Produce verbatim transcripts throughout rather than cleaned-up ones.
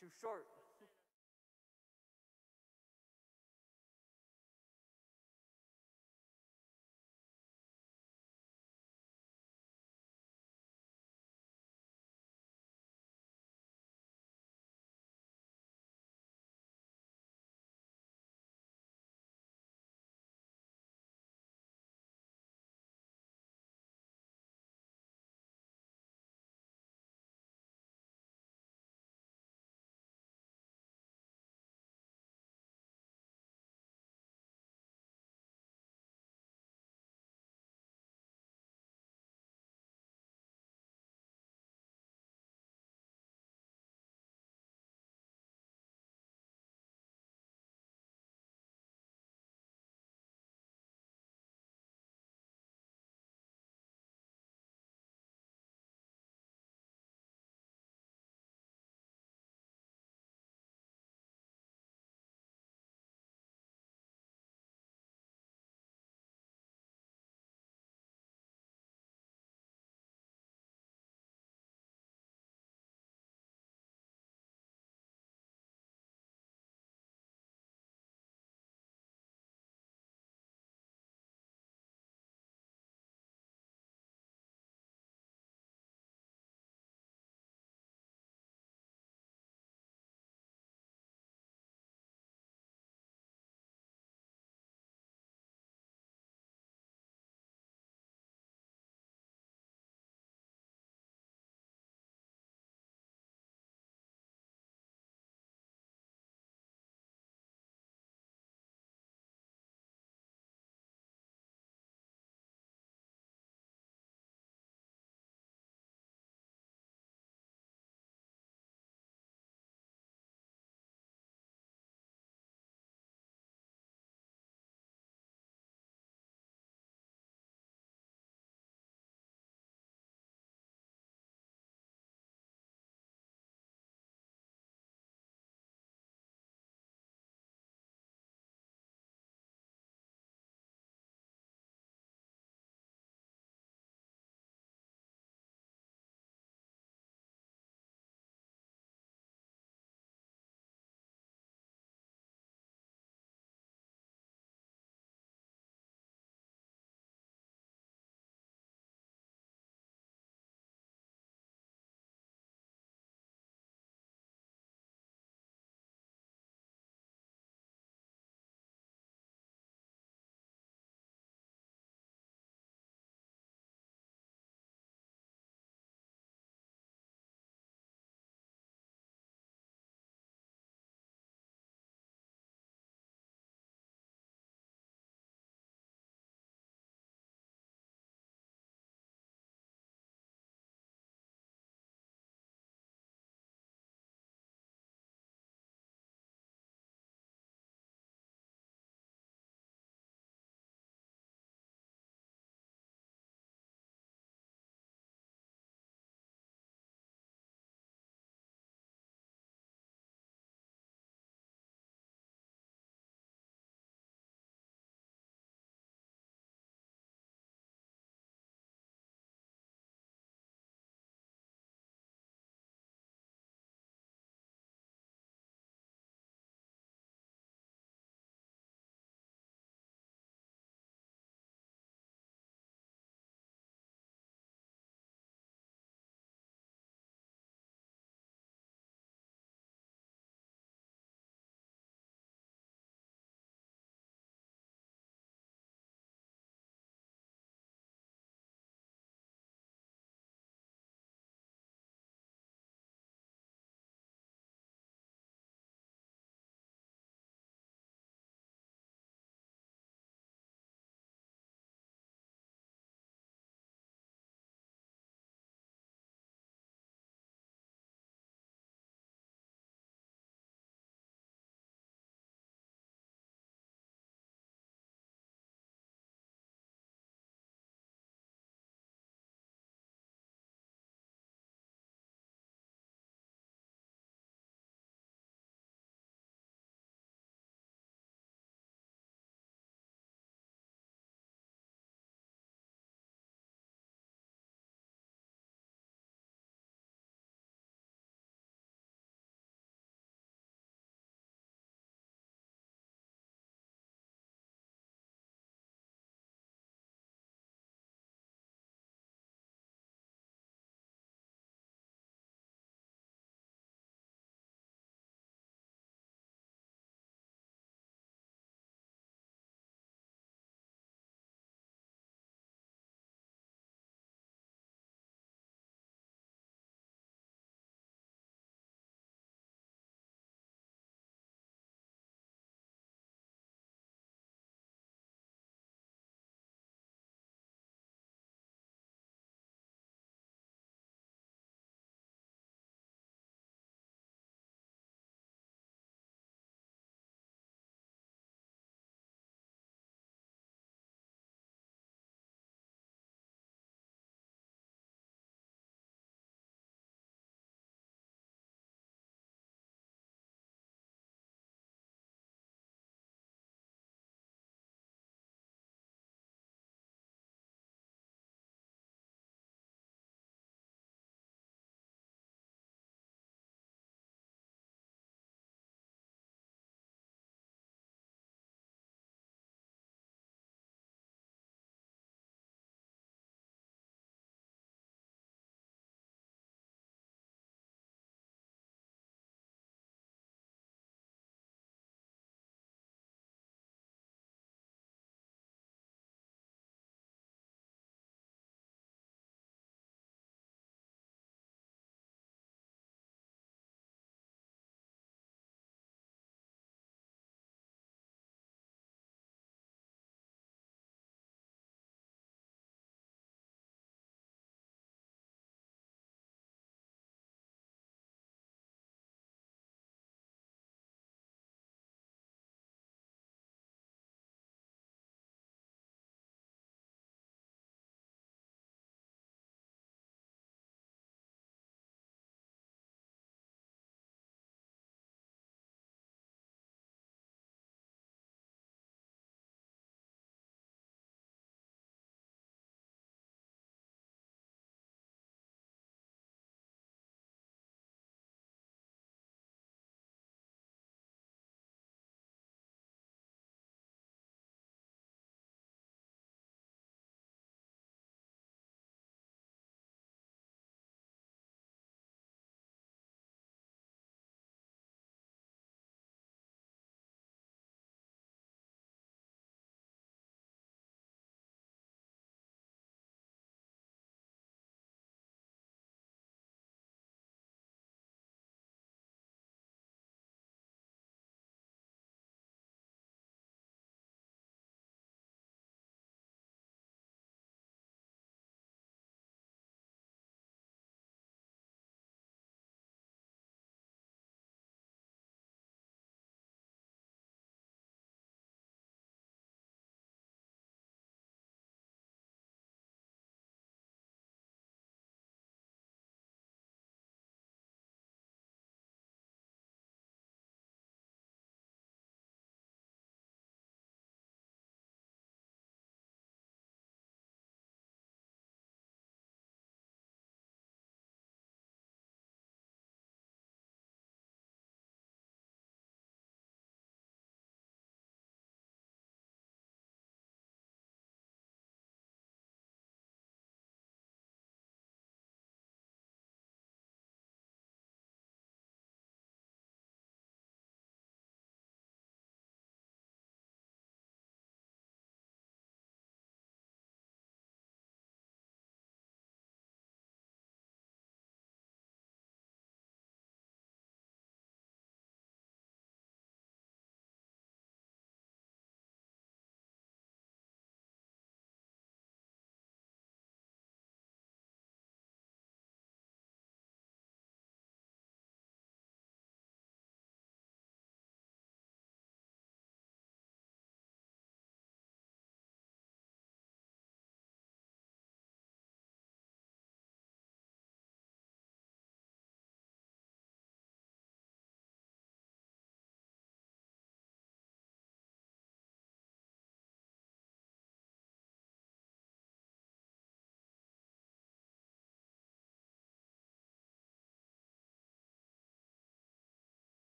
too short.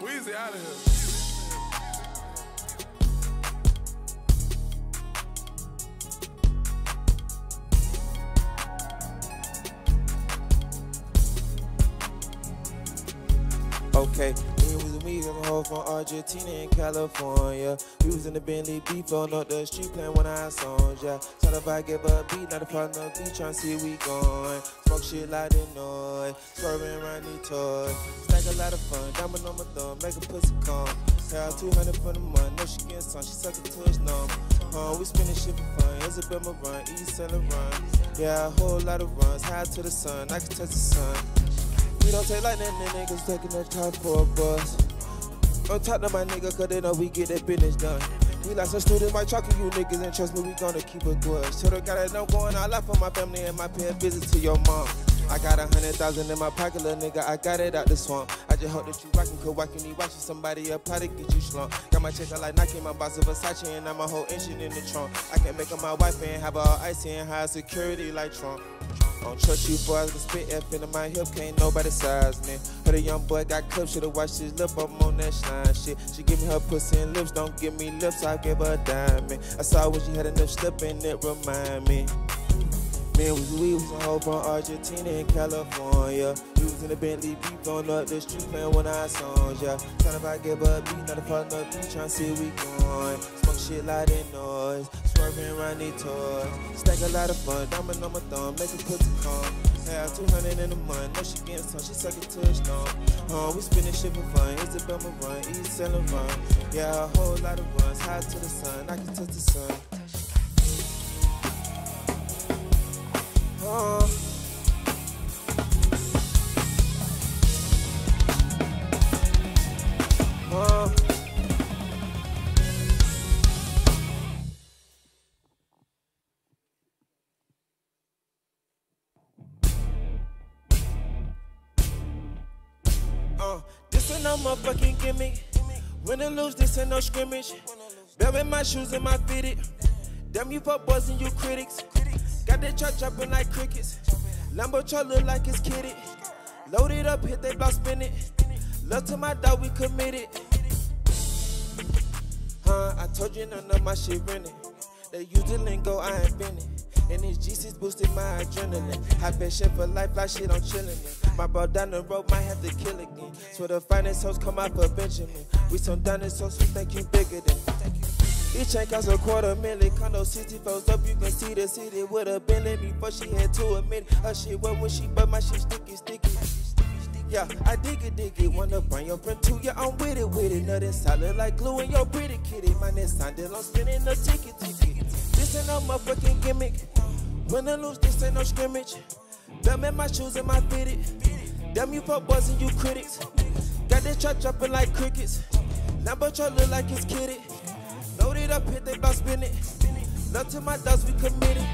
Weezy out of here. Okay, we was a meeting hall from Argentina and California. We was in the Bentley beef on up the street playing one of our songs, yeah. Trying to vibe, give a beat, not a problem, no beat, trying to see we going. Smoke shit like the noise, swerving around these toys. Snack a lot of fun, diamond on my thumb, make a pussy come. Tell two hundred for the month, no she getting some, she sucking to his numb. Uh, we spinning shit for fun, Isabel Maron, East and the run. Yeah, a whole lot of runs, high to the sun, I can touch the sun. We don't take like that, niggas taking their time for a bus. Don't talk to my nigga, cause they know we get that business done. We like some students, my chalking you niggas, and trust me, we gonna keep it good. So the guy that know going all out for my family and my paying visits to your mom. I got a hundred thousand in my pocket, little nigga, I got it out the swamp. I just hope that you rockin', cause why can you watchin' somebody up, how to get you slumped? Got my check out like Nike, my boss of Versace, and I'm a whole engine in the trunk. I can make her my wife and have her all icy and high security like Trump. I don't trust you boys, I spit F into my hip, can't nobody size me. Heard a young boy got clips, shoulda watched his lip, I'm on that shine shit. She give me her pussy and lips, don't give me lips, I gave her a diamond. I saw when she had enough slip and it remind me. Man, we was a hoe from Argentina and California. We was in the Bentley beef, going up the street, playing one of our songs, yeah. Trying to vibe, give a beat, not a fuck, no beat, trying to see we going. Smoke shit like that noise, swerving around these toys. Stack a lot of fun, diamond on my thumb, make a pussy come. Have two hundred in a month, no she getting some, she sucking to a stump. Uh, we spinning shit for fun, Isabel Maron, East and the run. Yeah, a whole lot of runs, high to the sun, I can touch the sun. Uh, uh. Uh, this ain't no motherfucking gimmick. Win and lose, this ain't no scrimmage. Burying my shoes and my fitted. Damn you pop boys and you critics. Got that truck jumping like crickets. Lambo truck look like it's kitty. Load it up, hit that block, spin it. Love to my dog, we committed. Huh, I told you none of my shit rented. They use the lingo, I ain't invented. And his G C's boosted my adrenaline. High passion for life, like shit, I'm chillin'. My bro down the road might have to kill again. So the finest hoes come out for Benjamin. We some dinosaurs, we think you bigger than. Each check costs a quarter million, condo city folds up, you can see the city with a Bentley before she had to admit it. Her shit wet when she but my shit sticky, sticky. Yeah, I dig it, dig it, wanna bring your friend too, yeah, I'm with it, with it. Nothing solid like glue in your pretty kitty, my next time that I'm spinning a ticket, ticket. This ain't no motherfucking gimmick, win or lose, this ain't no scrimmage. Damn in my shoes and my fitted, damn you pop boys and you critics. Got this truck dropping like crickets, Lambo truck look like it's kitty. Loaded up, hit they block, spin it. Love to my dogs, we committed.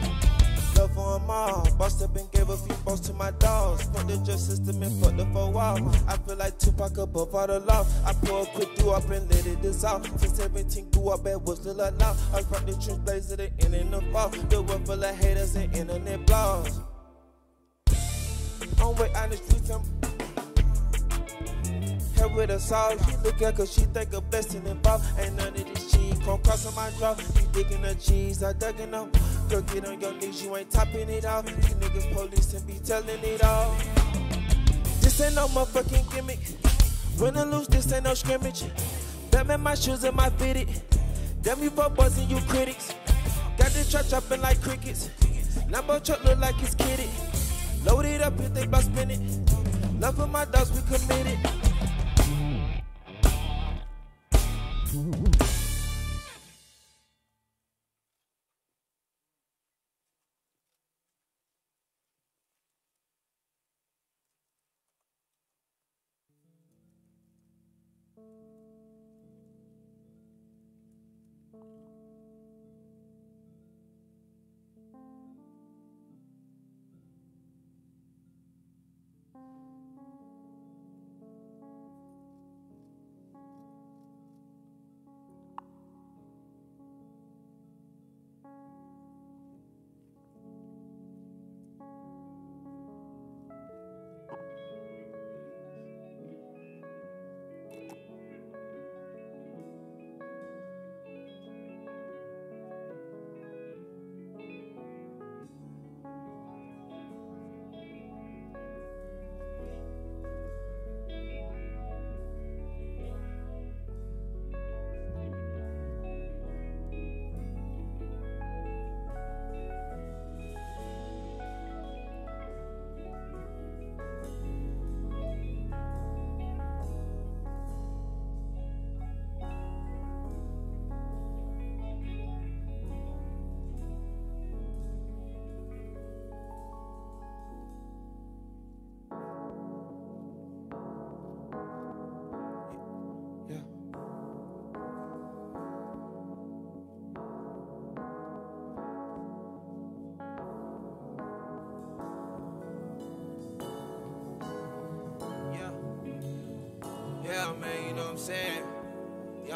Love for them all. Bossed up and gave a few balls to my dogs. Fuck the judge system and fuck the four walls. I feel like Tupac above all the law. I pour a quick do up and let it dissolve. Since seventeen, grew up and was little loud. I rock the trench blaze at the end and the fall. The world full of haters and internet blogs. On way on the streets, I'm here with a soul. She look at cause she think a blessing involved. Ain't none of this shit. Come crossing my jaw, you digging the cheese, I dugging up. Girl, get on your knees, you ain't topping it out. These niggas police and be telling it all. This ain't no motherfucking gimmick. Win or lose, this ain't no scrimmage. Damn in my shoes and my fitted. Damn you fuck boys and you critics. Got this truck dropping like crickets. Lambo truck look like it's kitty. Load it up, hit they block, spin it. Love for my dogs, we committed.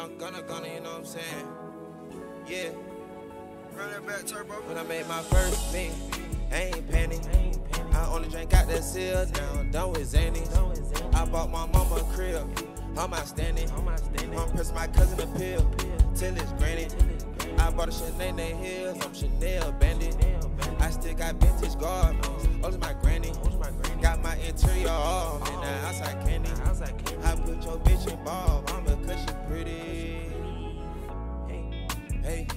I'm gonna, gonna, you know what I'm saying? Yeah. Run that back, turbo. When I made my first beat, I ain't panic. I only drank out that seal now, done with Xanny. I bought my mama a crib, I'm outstanding. I'm pressing my cousin a pill, till it's granted. I bought a Chanel heels, I'm Chanel bandit. I still got vintage garments, only my granny. Got my interior all, man, the outside candy. I put your bitch in ball, mama, cause she pretty. Hey, hey,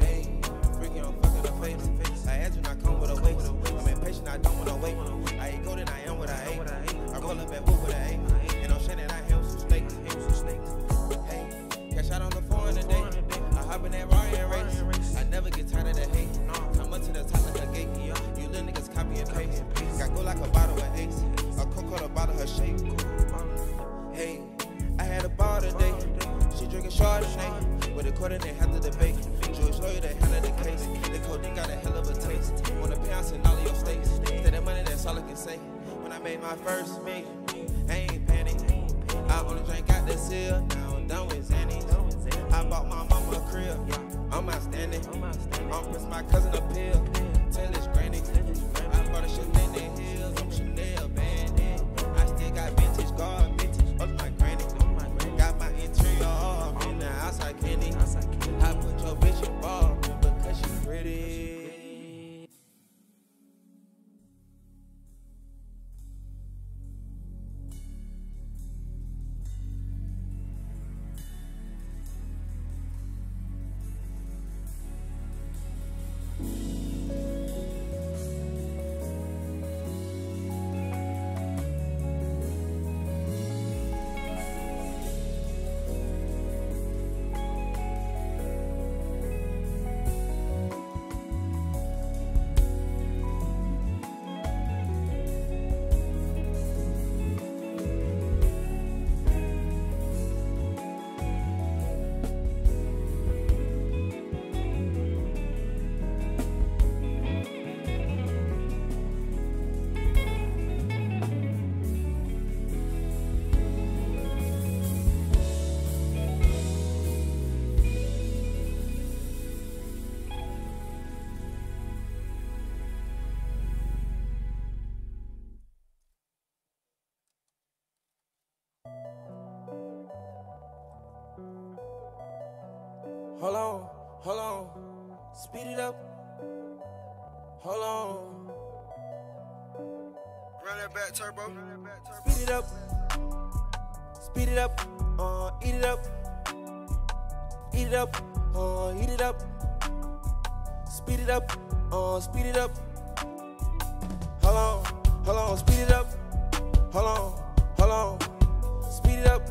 hey, freaking on fucking her face. I asked when I come with a waist. I'm impatient, I don't wanna wait. I ain't golden, I am what I ate. I roll up at wood with an eight. And I'm shining, I have some snakes. Hey, cash out on the foreign today. I hop in that Ryan race. I never get tired of the hate. I'm up to the top like a gate. You little niggas copy and paste. Got go like a bottle of ace. A cocoa to bottle her shape. Hey, I had a ball today. She drinking Chardonnay with a quarter and half of the bake. George Floyd the hell of the case. The codeine got a hell of a taste. Want a pounce in all of your states. Say that money, that's all I can say. When I made my first meal, I ain't panic. I only drank out the seal. Now I'm done with Xanny. I bought my mama a crib. I'm outstanding. I'm pressing my cousin a pill. Till it's granny. I bought a Chanel heels. I'm Chanel bandit. I still got vintage guard. Hold on, hold on, speed it up. Hold on. Run that back, turbo. Run that back, turbo. Speed it up. Speed it up. Uh, eat it up. Eat it up. Uh, eat it up. Speed it up. Uh, speed it up. Hold on, hold on, speed it up. Hold on, hold on, speed it up.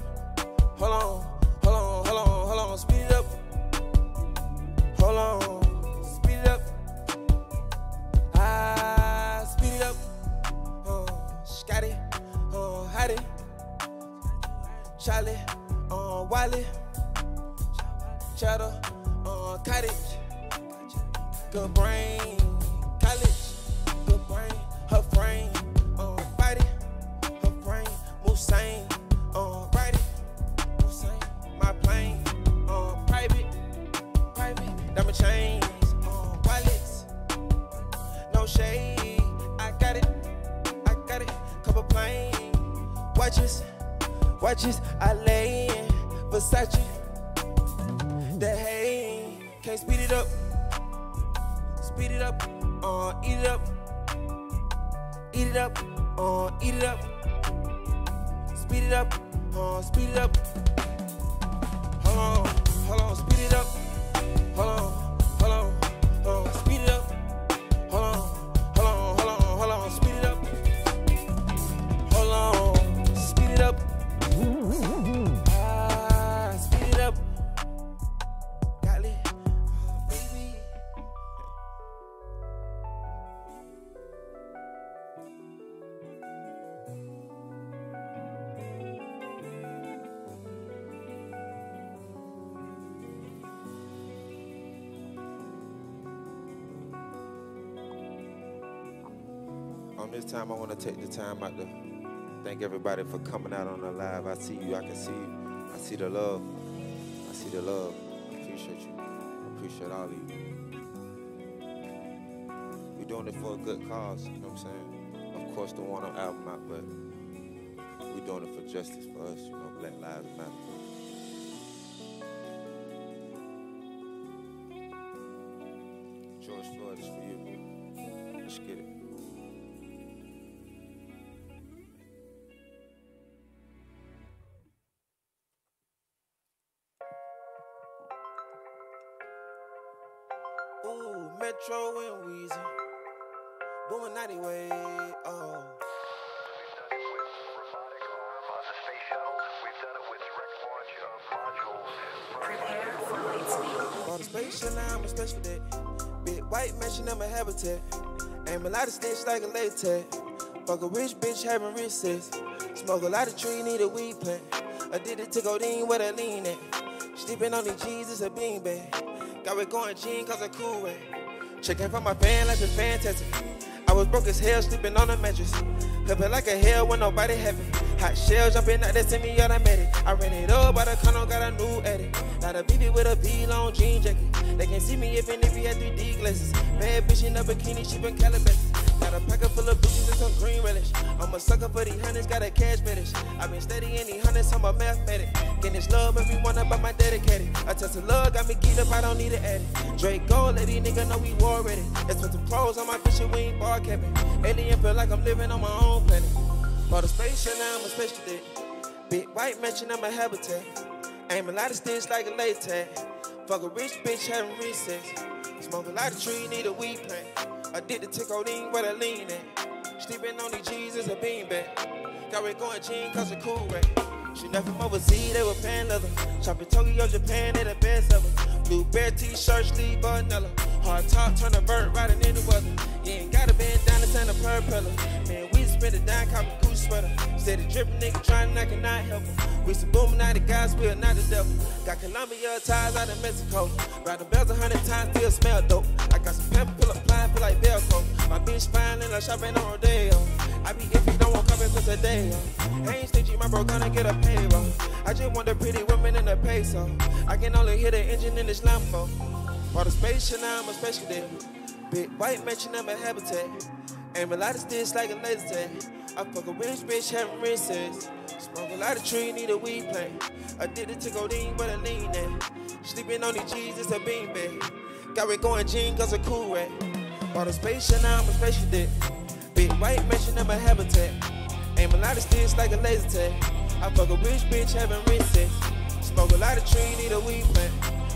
Hold on, hold on, hold on, hold on, speed it up. Hold on, speed it up. Ah, speed it up. Oh, Scotty, oh, Hottie, Charlie, oh, Wiley, Cheddar, oh, Cottage. Good brain, college. Good brain, her frame, oh, body, her frame, move sane, oh, righty, move sane, my plane, oh, private. Diamond chains, uh, wallets, no shade. I got it, I got it. Couple plain watches, watches. I lay in Versace. That hay can't speed it up, speed it up. Uh, eat it up, eat it up. Uh, eat it up, speed it up. Uh, speed it up. Hold on, hold on, speed it up. Hold on, hold on, hold on, speed it up. Hold on, hold on, hold on, hold on, speed it up. Hold on, speed it up. Ah, speed it up. Golly, oh, baby. On this time, I want to take the time out to thank everybody for coming out on the live. I see you, I can see you. I see the love. I see the love. I appreciate you. I appreciate all of you. We're doing it for a good cause, you know what I'm saying? Of course, the WUNNA album out, but we're doing it for justice for us, you know, Black Lives Matter. George Floyd is for you. Let's get it. Ooh, Metro and Weezy, Boomin' ninety way, oh. We've done it with robotic arm on the space shuttle. We've done it with direct launch of modules. Prepare for light speed. On the space shuttle, I'm a special day. Big white mansion in my habitat. Aim a lot of snitch like a latex. Fuck a rich bitch having recess. Smoke a lot of tree, need a weed plant. I did it to codeine where I lean at. Sleeping on the Jesus a beanbag. Got it going jean cause I cool it. Checking for my fan life is fantastic. I was broke as hell sleeping on a mattress. Clipping like a hell when nobody have it. Hot shell jumping out that semi automatic. I ran it up by the condo, got a new edit. Got a B B with a B long jean jacket. They can't see me even if you had three D glasses. Bad bitch in a bikini, she been Calabasas. Got a packet full of bitches and some green relish. I'm a sucker for these hundreds, got a cash fetish. I've been studying these hundreds, I'm a mathematic. Getting this love, everyone about my dedicated. I touch the love, got me geeked up, I don't need an addict. Drake gold, lady nigga, know we war ready. That's with the pros on my vision, we ain't bar capping. Alien feel like I'm living on my own planet. For the space and I'm a special dick. Big white mansion, I'm a habitat. Aim a lot of sticks like a latex. Fuck a rich bitch having recess. Smoke a lot of tree, need a weed plant. I did the tick on in where I lean at. Sleeping on these Jesus a beanbag. Got it going jean cause a cool rack. She left from overseas, they were pan leather. Shopping Tokyo, Japan, they the best of them. Blue bear t-shirt, sleeve, vanilla. Hard top, turn a bird, riding in the weather. You ain't got a bandana, turn a propeller. Man, we spent a dime, caught me goose sweater. Said a dripping nigga trying, I cannot help him. We some booming out of God's will, not the devil. Got Colombia ties out of Mexico. Riding bells a hundred times, still smell dope. I got some pepper, pull up, blind, feel like Velcro. My bitch fine and I shopping on Rodeo. I be iffy, don't want cover for today. I ain't stingy, my bro gonna get a payroll. I just want the pretty women in the peso. I can only hear the engine in this Lambo. For the space, and I'm a special day. Big white mansion, I'm a habitat. Aim a lot of sticks like a laser tag. I fuck a rich bitch having recess. Smoke a lot of tree, need a weed plant. I did it to codeine, but I lean at. Sleeping on these Jesus a beanbag. Got it going jean cause a cool rack. Bought a space and now I'm a spaceship dick. Big white mansion in my habitat. Aim a lot of sticks like a laser tag. I fuck a rich bitch having recess. Smoke a lot of tree, need a weed plant.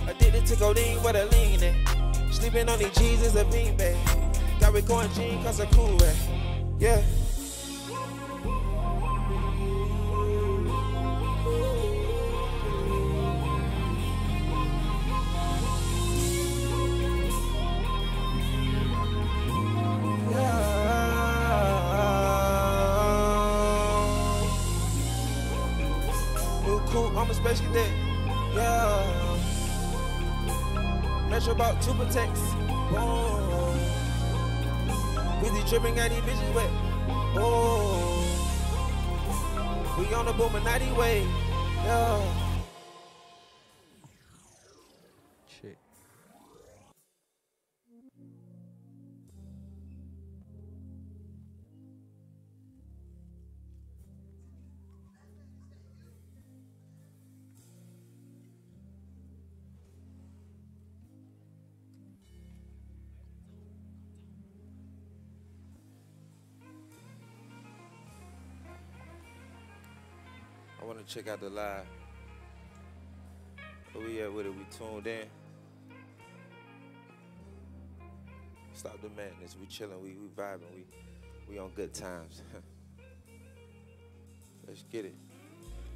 I did it to codeine, but I lean at. Sleeping on these Jesus a beanbag. Got it going jean cause a cool rack. Yeah. Cool, I'm a special cadet. Yeah. Metro about two protects. Whoa. We be tripping, got these bitches wet. Oh. We on the Boominati way. Yeah. Shit. I want to check out the live. Where we at with it? We tuned in. Stop the madness. We chilling. We, we vibing. We, we on good times. Let's get it.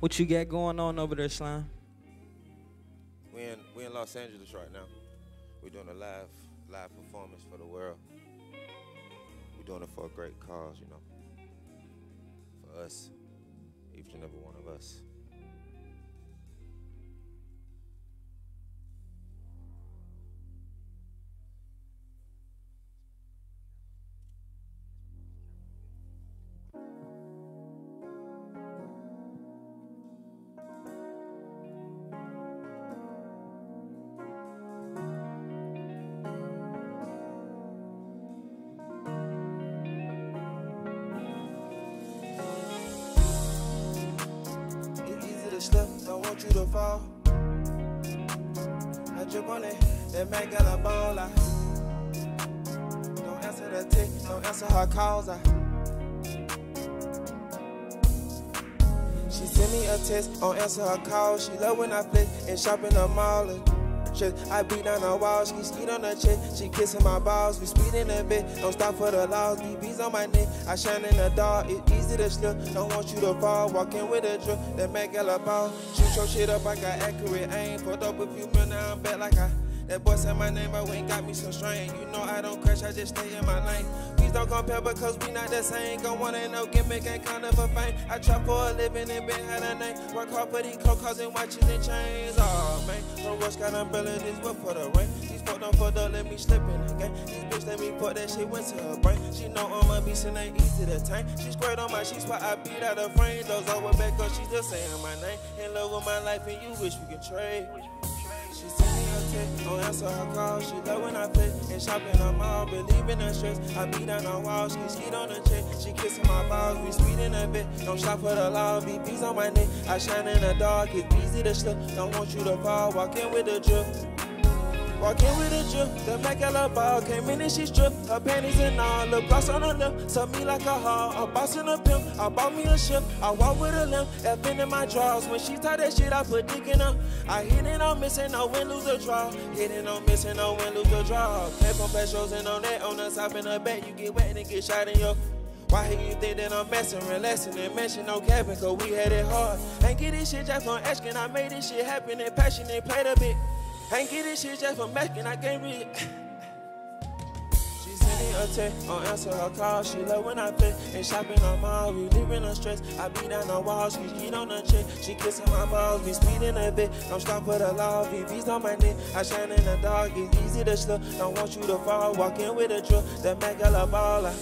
What you got going on over there, Slime? We in, we in Los Angeles right now. We're doing a live, live performance for the world. We're doing it for a great cause, you know, for us. Each and every one of us. you to fall. I drip on it, that man got a ball. I don't answer that tick, don't answer her calls. I She sent me a text, don't answer her calls. She love when I flip and shop in the mall. I beat down the wall, she skeet on her chin, she kissing my balls, we speeding a bit, don't stop for the laws, B B's on my neck, I shine in the dark, it's easy to slip, don't want you to fall, walking with a drip, that man got a ball, shoot your shit up, I got accurate aim, pulled up a few minutes, now I'm back like I, that boy said my name, I went got me some strain, you know I don't crash, I just stay in my lane, please don't compare because we not the same, gon' want ain't no gimmick, ain't kind of a fame, I trap for a living and been had a name, work hard for these co-cars and watches and chains, oh man. Rush got umbrella, this whip for the rain. These folk don't fuck up, let me slip in the game. These bitch let me fuck that shit went to her brain. She know I'm a beast and ain't easy to tame. She squared on my sheets while I beat out her frame. Those over back up, she just saying my name. In love with my life and you wish we could trade. She sent me a text, don't answer her call. She love when I play and shopping her mall. Believe in her stress, I beat down her wall. She skeet on her check, she kissing my balls. We speeding a bit, don't shop for the law. B B's on my neck, I shine in the dark. It's easy to slip, don't want you to fall. Walking with a drip, walking with a drip. The Mac at her ball came in and she stripped. Her panties and all, lip gloss on her lip. Suck me like a hog, a boss and a pimp. I bought me a ship, I walk with a limp. F-in in my drawers, when she tied that shit, I put dick in her. I hit it, I'm missing, I win, lose a draw. Hit it, I'm missing, I win, lose a draw. Came from fast shows and on that, on the top in her back. You get wet and get shot in your. Why here you think that I'm messing, relaxing, and mention no capping, cause we had it hard. Ain't get this shit just from asking, I made this shit happen, and passion, and played a bit. Ain't get this shit just from asking, I can't read. She sent me a text, don't answer her call, she love when I play, and shopping her mall, we living her stress. I beat down her wall, she cheat on her chick, she kissing my balls, we speeding a bit. Don't stop for the law, V B's on my neck, I shine in the dark, it's easy to slip. Don't want you to fall, walking with a drill, that man got a baller.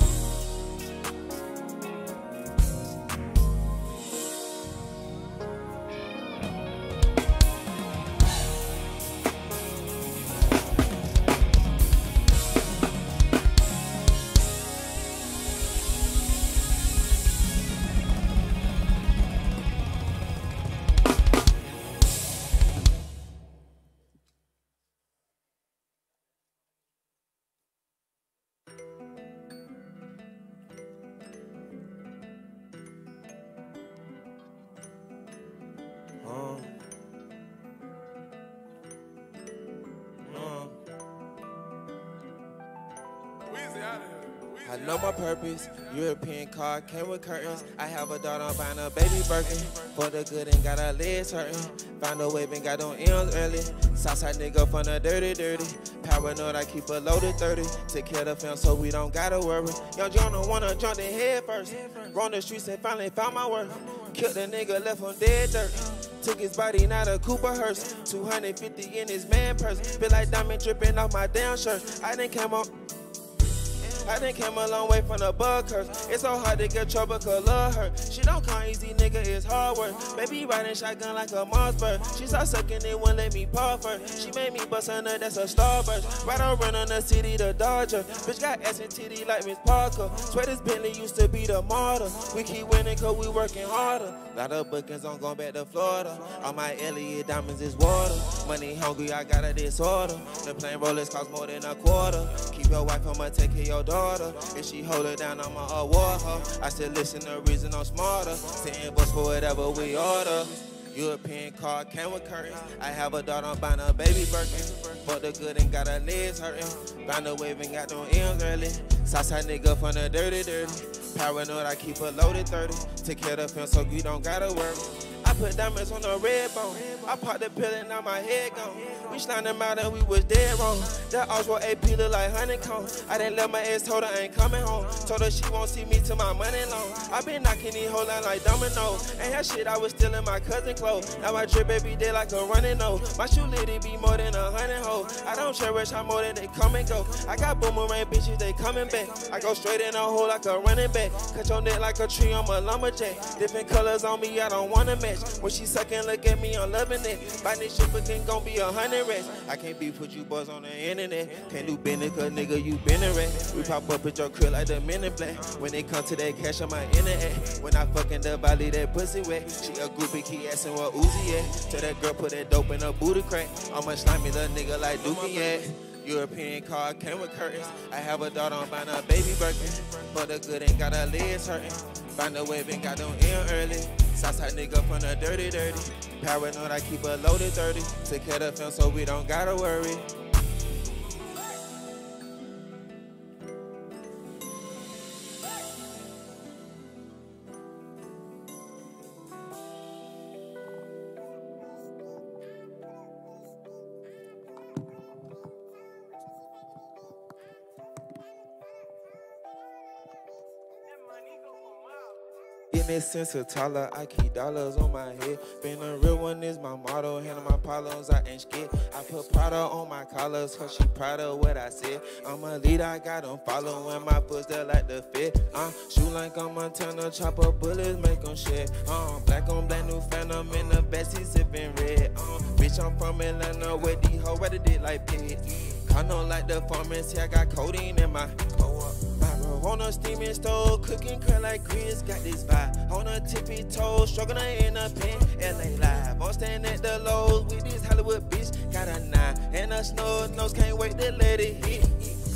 I know my purpose, European car, came with curtains. I have a daughter, buying a baby Birkin. For the good and got her legs hurting. Found a wave and got on M's early. Southside nigga from the dirty, dirty. Paranoid, I keep a loaded thirty. Take care of the film so we don't gotta worry. Young John don't wanna jump the head first. Run the streets and finally found my worth. Killed the nigga, left him dead dirt. Took his body, not a Cooper hearse. two hundred fifty in his man purse. Feel like diamond dripping off my damn shirt. I done came up. I done came a long way from the bug curse. It's so hard to get trouble cause love her. She don't come easy, nigga, it's hard work. Baby riding shotgun like a Mossberg. She start sucking it, won't let me puff her. She made me bust her nut, that's a starburst. Right on run on the city, the Dodger. Bitch got ass and titty like Miss Parker. Swear this Bentley used to be the martyr. We keep winning cause we working harder. Lot of bookings, I'm going back to Florida. All my Elliot diamonds is water. Money hungry, I got a disorder. The plain rollers cost more than a quarter. Keep your wife, I'ma take care of your daughter. If she hold her down, I'ma award her. I said, listen, the reason I'm smarter. Sitting bus for whatever we order. European car came with curtains. I have a daughter, I'm buying a baby Birkin. Fuck the good and got her legs hurting. Found a wave and got them M's early. Southside nigga from the dirty, dirty. Paranoid, I keep a loaded thirty. Take care of the film so you don't gotta worry. I put diamonds on the red bone. I popped the pill and now my head gone. We slammed them out and we was dead wrong. That Oswald A P look like honeycomb. I done left my ass, told her I ain't coming home. Told her she won't see me till my money long. I been knocking these whole line like domino. Ain't had shit, I was stealing my cousin clothes. Now I drip every day like a running nose. My shoe lady be more than a hundred hoe. I don't cherish how more than they come and go. I got boomerang bitches, they coming back. I go straight in a hole like a running back. Cut your neck like a tree, I'm a lumberjack. Different colors on me, I don't wanna match. When she sucking, look at me, I'm loving it. Buy this shit, but then gon' be a hundred racks. I can't be put you boys on the internet. Can't do business, cause nigga, you been a rat. We pop up at your crib like the men in black. When it come to that cash on my internet, when I fucking the body, that pussy wet. She a groupie, keep asking what Uzi at. Tell that girl put that dope in her booty crack. I'm a slimy little nigga like Dookie at. European car came with curtains. I have a daughter, I'm buying a baby Birkin. For the good ain't got her legs hurting. Find a wave and got them in early. Southside nigga from the dirty dirty. Paranoid, I keep a loaded thirty. Take care of the film so we don't gotta worry. In this sense of taller, I keep dollars on my head. Being a real one is my motto. Handle my problems, I ain't scared. I put Prada on my collars, cause she proud of what I said. I'm a leader, I got them following my footsteps like the fit. Uh, shoot like I'm Montana, chop up bullets, make them shit. Uh, black on black, new phantom in the backseat, sipping red. Uh, bitch, I'm from Atlanta, where the hoe rather did like pigs. I know like the pharmacy, I got codeine in my on a steaming stove, cooking cut like Chris, got this vibe. On a tippy toe, struggling in a pen, L A live. I'm standing at the lows with this Hollywood bitch. Got a nine and a snug nose, can't wait to let it hit.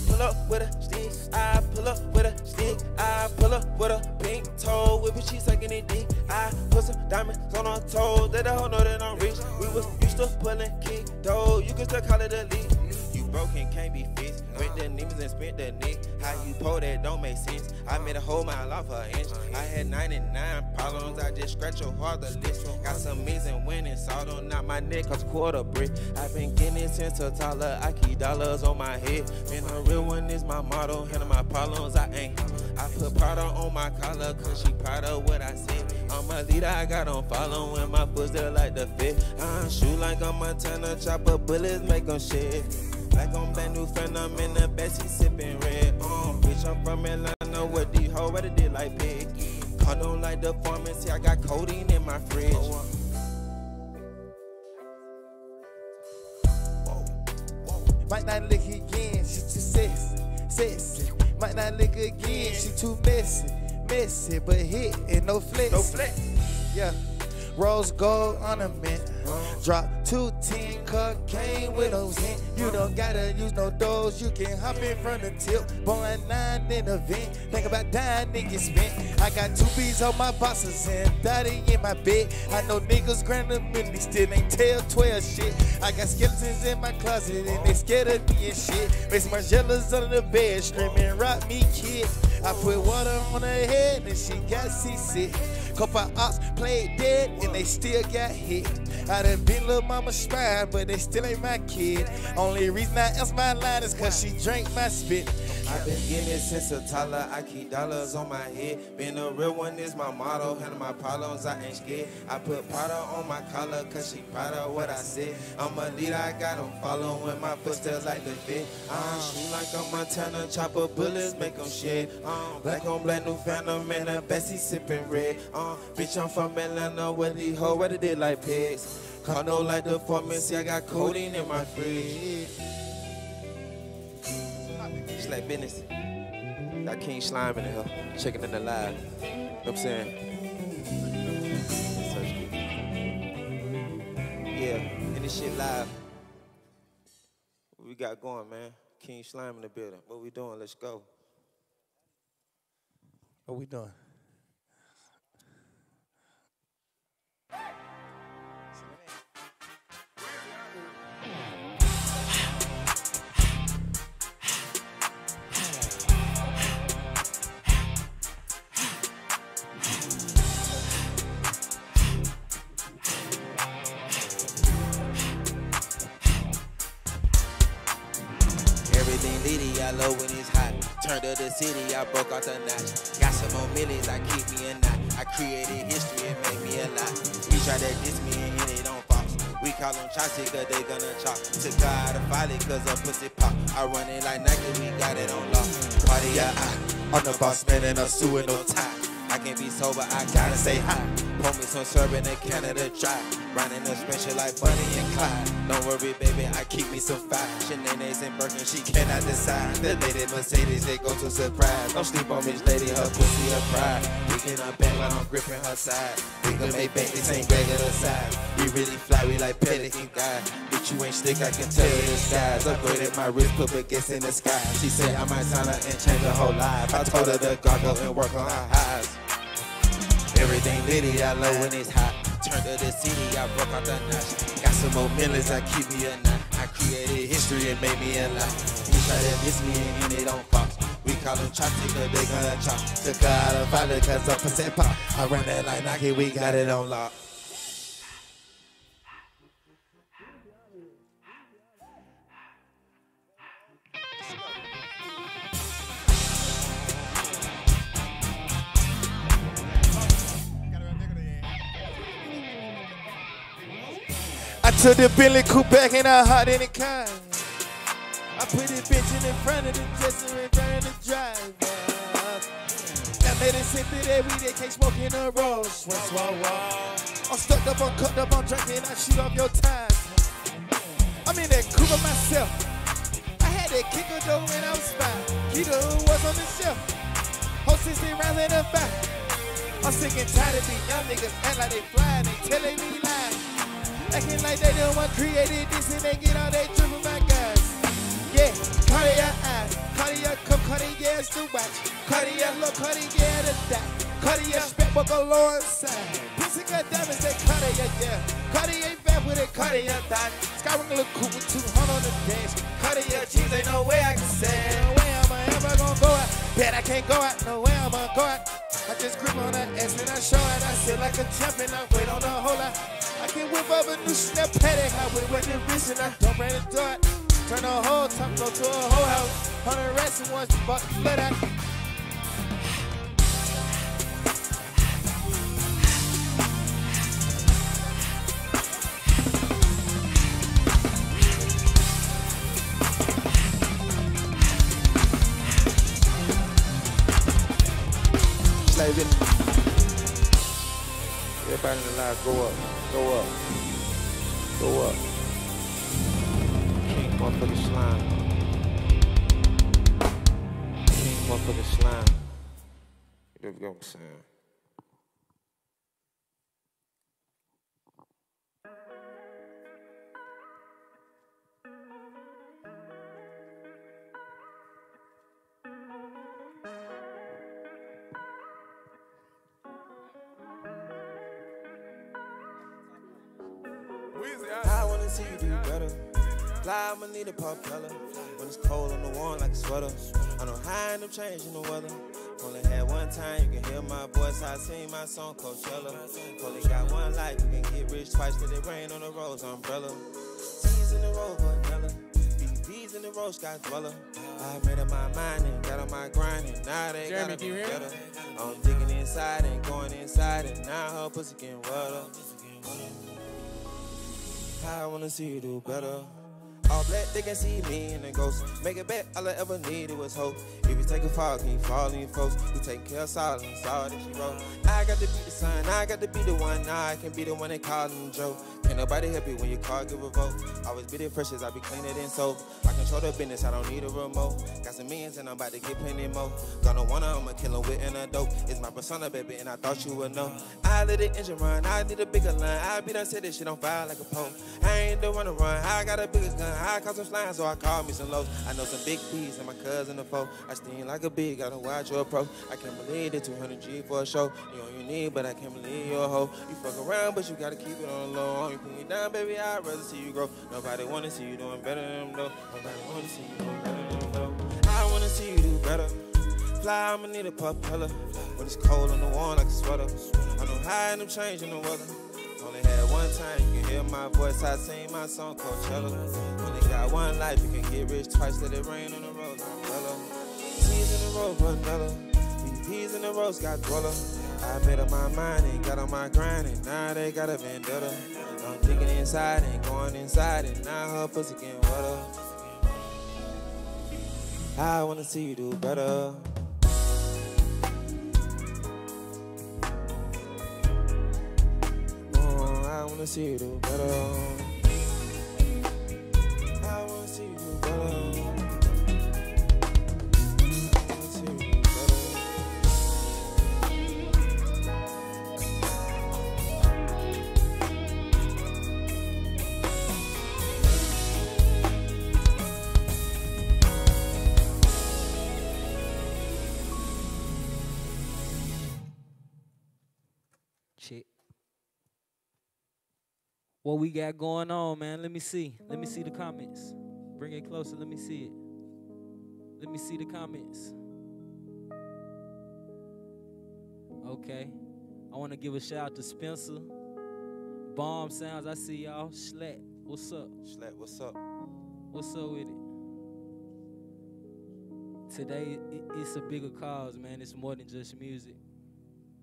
Pull up with a stick, I pull up with a stick, I pull up with a pink toe, whipping she sucking it dick. I put some diamonds on her toes, let her hoe know that I'm rich. We was used to pulling kick, though, you can still call it a leak. Broken can't be fixed. Went the niggas and spent the nick. How you pull that don't make sense. I made a whole mile off an inch. I had ninety-nine problems. I just scratch your heart the list. Got some means and winning. Saw them knock my neck cause quarter brick. I've been getting it since a toddler. I keep dollars on my head. Being a real one is my motto. Handle my problems, I ain't. I put powder on my collar cause she proud of what I said. I'm a leader, I got on following my footsteps like the fit. I shoot like a Montana, chop up bullets, make them shit. Like I'm black, new friend, I'm in the best, he sippin' red. Uh, bitch, I'm from Atlanta, where the hoe rather did like pig. I don't like the pharmacy, I got codeine in my fridge. Oh, uh. Whoa, whoa. Might not lick again, she too sexy, sexy. Might not lick again, she too messy, messy. But hit and no flex, no flex. Yeah, rose gold ornament. Drop two ten cocaine with no hint. You don't gotta use no doors, you can hop in from the tip. Born nine in a vent, think about dying, niggas spent. I got two B's on my boxes and thirty in my bed. I know niggas grander than me, still ain't tell twelve shit. I got skeletons in my closet and they scared of me and shit. Make some marshmallows under the bed, screaming rock me kid. I put water on her head and she got seasick. Couple ops played dead and they still got hit. I done been little mama's spine, but they still ain't my kid. Only reason I ask my line is cause she drank my spit. I've been getting it since a toddler, I keep dollars on my head. Being a real one is my motto, handle my problems, I ain't scared. I put powder on my collar cause she proud of what I said. I'm a leader, I got them following my footsteps like the fit. I shoot like a Montana, chop up bullets, make them shed. Uh, black on black, new phantom, man, a bestie sipping red. Uh, bitch, I'm from Atlanta, where the hoe rather did like pigs. I know like the pharmacy, I got codeine in my fridge. It's like business. Got King Slime in the hell, checking in the live. You know what I'm saying? Yeah, and this shit live. What we got going, man? King Slime in the building. What we doing? Let's go. What we doing? Low when it's hot, turned to the city, I broke out the notch. Got some more millions, I keep me a knot. I created history, it made me a lot. He tried to diss me and hit it on Fox. We call them chopsy cause they gonna chop. Took her out of folly cause her pussy pop. I run it like Nike, we got it on lock. Party, I, I, I'm the boss man and I'm suing no time. I can't be sober, I gotta say hi. Homies from serving in Canada dry. Riding the special like Bunny and Clyde. Don't worry, baby, I keep me some fire. Shenanigans and Birkin, she cannot decide. The lady Mercedes, they go to surprise. Don't sleep on this lady, her pussy a pride. Picking up back like I'm gripping her side. We can make back, this ain't regular size. We really fly, we like pelican guys. Bitch, you ain't stick, I can tell you the skies. Upgraded my wrist, put baguettes in the sky. She said I might sign her and change her whole life. I told her to gargle and work on her highs. Everything litty, I love when it's hot. Turn to the city, I broke out the notch. Got some more millions, I keep me a knot. I created history and made me a lot. He tried to miss me and then they don't pop. We call them chopsticks, they gonna chop. Took her out of violet cause I'm percent pop. I ran that like Nike, we got it on lock. I took the Bentley coupe back and I hot any kind. I put this bitch in the front of the dresser in front of the driver. I made it simple every day, can't smoke in a road. I'm stuck up, I'm cooked up, I'm drinking, I shoot off your time. I'm in that coupe by myself. I had that kicker though when I was five. Keto was on the shelf. Whole sixteen rounds in the back. I'm sick and tired of these young niggas act like they fly, they telling me lies. Acting like they the one created this and they get all they drip with my guys. Yeah, Cartier eyes, Cartier cup, Cartier's to watch. Cartier look, Cartier to die. Cartier spec book on lower side. Pussy got diamonds, they Cartier, yeah. Cartier back with it, Cartier thought. Skyrock look cool with two hundred on the dash. Cartier cheese, ain't no way I can say. No way am I ever gonna go out. Bet I can't go out, no way I'm gonna go out. I just grip on that ass and I show it. I sit like a champion, I wait on the whole lot. I can whip up a new snap paddock. I whip with the wrist and I don't bring the dart. Turn the whole top go to a whole house. Hundred rats and one's the buck, let out. Everybody in the line, go up, go up, go up. King motherfucking slime. King motherfucking slime. You know what I'm saying? I wanna see you do better. Fly, I'ma need a pop color. When it's cold, I'm the one like a sweater. I know how I end up changing the weather. Only had one time, you can hear my voice. I sing my song, Coachella. Only got one life, you can get rich twice. Till it rain on the rose umbrella. T's in the road, vanilla. B B's in the road, sky dweller. I made up my mind and got on my grind. And now they gotta be better. I'm digging inside and going inside. And now her pussy getting wetter. I wanna see you do better. All black, they can see me in the ghost. Make it back, all I ever needed was hope. If you take a fall, can you fall in folks? You take care of solid, solid that she wrote. I got to be the son, I got to be the one. Now I can be the one that call him Joe. Can't nobody help you when your car get revoked. Always be the precious, I be cleaner than soap. I control the business, I don't need a remote. Got some millions and I'm about to get plenty more. Gonna wanna, I'ma kill him with an adult. It's my persona, baby, and I thought you would know. I let the engine run, I need a bigger line. I be done, set this shit on fire like a pole. I ain't the one to run, I got a bigger gun. I caught some flying, so I called me some lows. I know some big P's and my cousin a foe. I sting like a bee, gotta watch your approach. I can't believe the two hundred G for a show. You on your knee, but I can't believe you're a hoe. You fuck around, but you gotta keep it on the low. You put me down, baby, I'd rather see you grow. Nobody wanna see you doing better than them, though. Nobody wanna see you doing better than them, though. I wanna see you do better. Fly, I'ma need a propeller. When it's cold on the wall like a sweater. I know how and I'm changing the weather. Only had one time, you can hear my voice, I sing my song, Coachella. Only got one life, you can get rich twice, let it rain on the road, umbrella. T's in the road, vanilla. P's in the road, got dweller. I made up my mind and got on my grind, and now they got a vendetta. I'm digging inside and going inside, and now her pussy getting wetter. I wanna see you do better. wanna see you do better. I wanna see you do better. I wanna see you do better. Shit. What we got going on, man? Let me see. Let me see the comments. Bring it closer. Let me see it. Let me see the comments. Okay. I want to give a shout out to Spencer. Bomb Sounds. I see y'all. Schlatt, what's up? Schlatt, what's up? What's up with it? Today, it's a bigger cause, man. It's more than just music.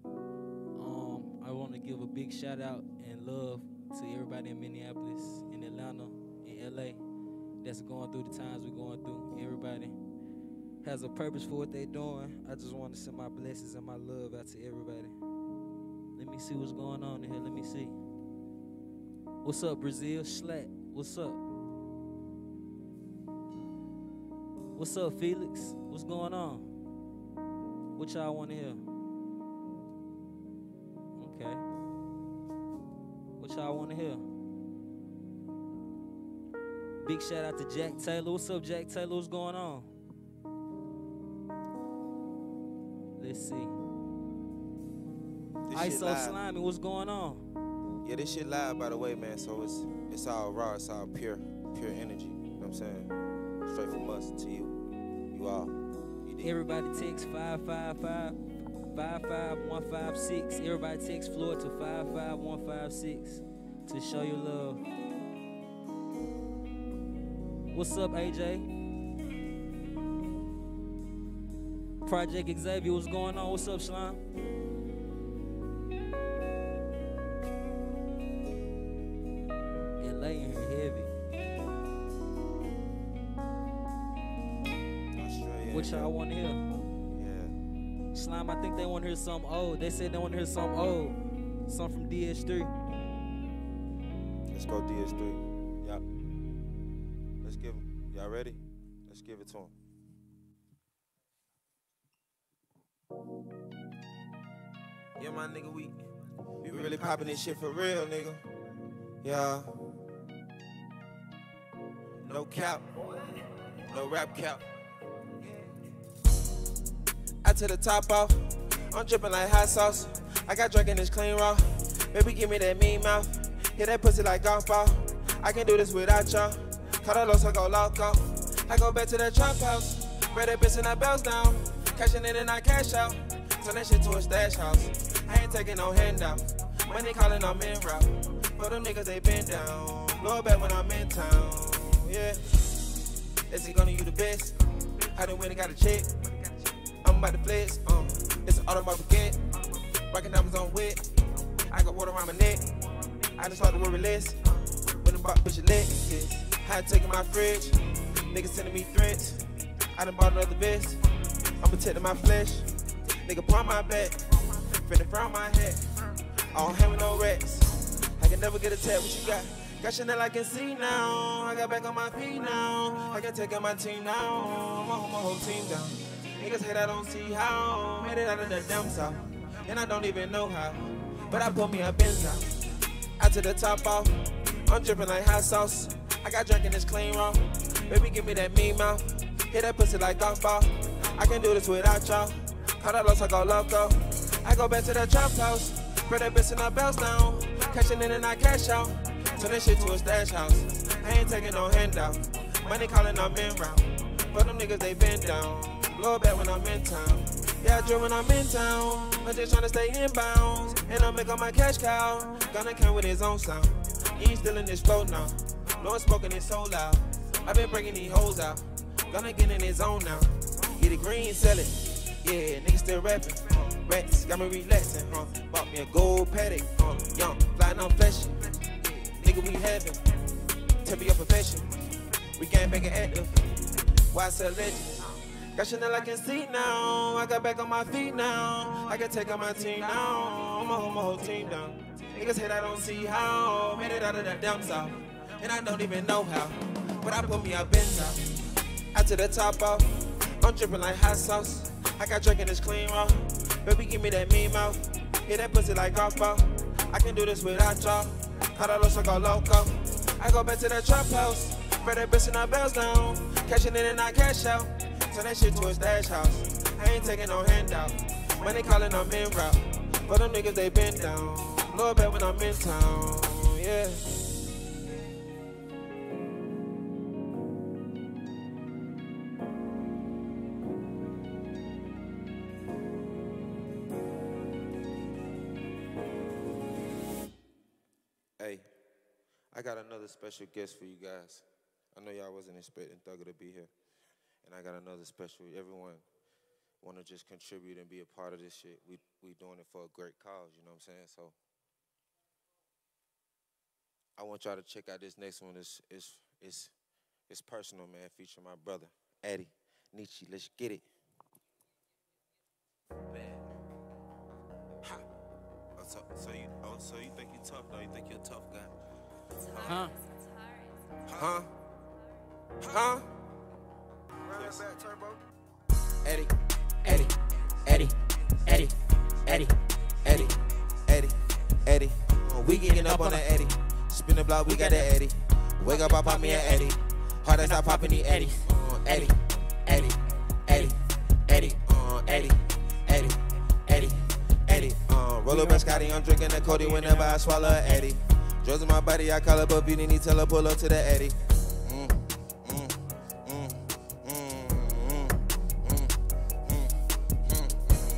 Um, I want to give a big shout out and love to everybody in Minneapolis, in Atlanta, in L A that's going through the times we're going through. Everybody has a purpose for what they're doing. I just want to send my blessings and my love out to everybody. Let me see what's going on in here. Let me see. What's up, Brazil? Schlatt, what's up? What's up, Felix? What's going on? What y'all want to hear? Y'all want to hear. Big shout out to Jack Taylor. What's up, Jack Taylor? What's going on? Let's see. This Iso Slimy, what's going on? Yeah, this shit live, by the way, man. So it's it's all raw, it's all pure, pure energy. You know what I'm saying? Straight from us to you, you all. You did. Everybody text five five five. five five one five six. Everybody text Floyd to five five one five six to show your love. What's up, A J? Project Xavier, what's going on? What's up, Slime? L A in here heavy. Australia. What y'all want to hear? Slime, I think they want to hear something old. They said they want to hear something old. Something from D S three. Let's go D S three. Y'all, let's give them. Y'all ready? Let's give it to them. Yeah, my nigga, we we really popping this shit for real, nigga. Yeah. No cap. No rap cap. I took the top off, I'm dripping like hot sauce. I got drunk in this clean raw. Baby, give me that mean mouth. Hit that pussy like golf ball. I can do this without y'all. Call the I go loco. I go back to the trap house. Bread that bitch and I bells down. Cashing in and I cash out. Turn that shit to a stash house. I ain't taking no handout. Money calling, I'm in route. For them niggas, they been down. Blow back when I'm in town. Yeah. Is it gonna you the best? I done win and got a check. I'm about to flex, um, it's an automobile get. Rockin' numbers on wet. I got water around my neck. I just started worry less. When I bought bitch a leg, yeah. I had taken my fridge. Niggas sending me threats. I done bought another vest. I'm protecting my flesh. Nigga palm my back. Finna frown my hat. I don't have no rats. I can never get attacked. What you got? Got Chanel I can see now. I got back on my feet now. I can take out my team now. I'm gonna hold my whole team down. Niggas hate I don't see how. Made it out of the dumb south. And I don't even know how. But I put me a Benz out. Out to the top off. I'm dripping like hot sauce. I got drunk in this clean raw. Baby, give me that mean mouth. Hit that pussy like golf ball. I can do this without y'all. Call that loss, I go loco. I go back to the trap house. Spread that bitch and I bells down. Cashing in and I cash out. Turn that shit to a stash house. I ain't taking no handout. Money calling, I'm in route. But them niggas, they been down. Blow back when I'm in town. Yeah, I drill when I'm in town. I'm just tryna stay in bounds. And I make all my cash cow. Gonna come with his own sound. He ain't stealing this flow now. Lord smoking his soul out. I been breaking these hoes out. Gonna get in his own now. Get it green, sell it. Yeah, niggas still rapping. Rats got me relaxing, huh? Bought me a gold paddock, huh? Young, flying on fleshy. Nigga, we having. Tell me your profession. We gang banging active. Why sell legends? Got Chanel I can see now. I got back on my feet now. I can take out my team now. on my home, my whole team down. Niggas hate I don't see how, made it out of that damn south. And I don't even know how, but I put me up in top. Out to the top off, I'm dripping like hot sauce. I got drinking this clean raw, baby give me that mean mouth. Hit that pussy like golf ball, I can do this without y'all. Cada losa go loco, I go back to the trap house. Spread that bitch in our bells down, cashing in and I cash out. Turn that shit to a stash house, I ain't taking no handout. When they callin' I'm in route, but them niggas they been down. Lord bet when I'm in town, yeah. Hey, I got another special guest for you guys. I know y'all wasn't expecting Thugger to be here. And I got another special, everyone want to just contribute and be a part of this shit. We we doing it for a great cause, you know what I'm saying? So I want y'all to check out this next one. It's, it's, it's, it's personal, man, featuring my brother, Addy Nietzsche. Let's get it. Man. Ha. Oh, so, so, you, oh, so you think you're tough, though? You think you're a tough guy? Huh? Huh? Huh? Yes. Eddie, Eddie, Eddie, Eddie, Eddie, Eddie, Eddie, Eddie. We getting up on that Eddie. Spin the block, we got that Eddie. Wake up, I pop me an Eddie. Hard as I pop in the Eddie. Eddie, Eddie, Eddie, Eddie, Eddie, Eddie, Eddie, Eddie. Roll up and Scotty, I'm drinking a Cody whenever I swallow an Eddie. Drugs in my body, I call up a beat and he tell her pull up to the Eddie.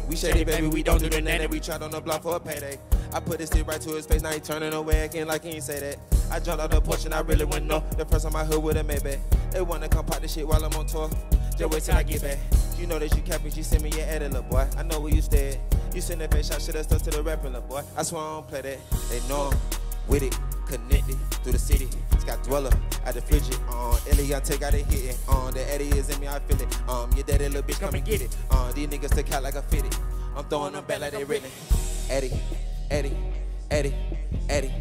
We shady, baby, we don't do the nanny. We tried on the block for a payday. I put this stick right to his face, now he turning away again like he ain't say that. I jumped out the porch and I really went no. The first time I hood with a Maybach. They wanna come pop this shit while I'm on tour. Just wait till I get back. You know that you capping, you send me your edit, little boy. I know where you stay. You send that bitch, I should have stuck to the rapper, little boy. I swear I don't play that. They know I'm with it, connected through the city. Got dweller at the frigid. Um, Ellie, I take out a hit. Um, the Eddie is in me, I feel it. Um, your daddy little bitch, come and get it. Um, these niggas stick out like a fitted. I'm throwing them back like they written. Eddie, Eddie, Eddie, Eddie,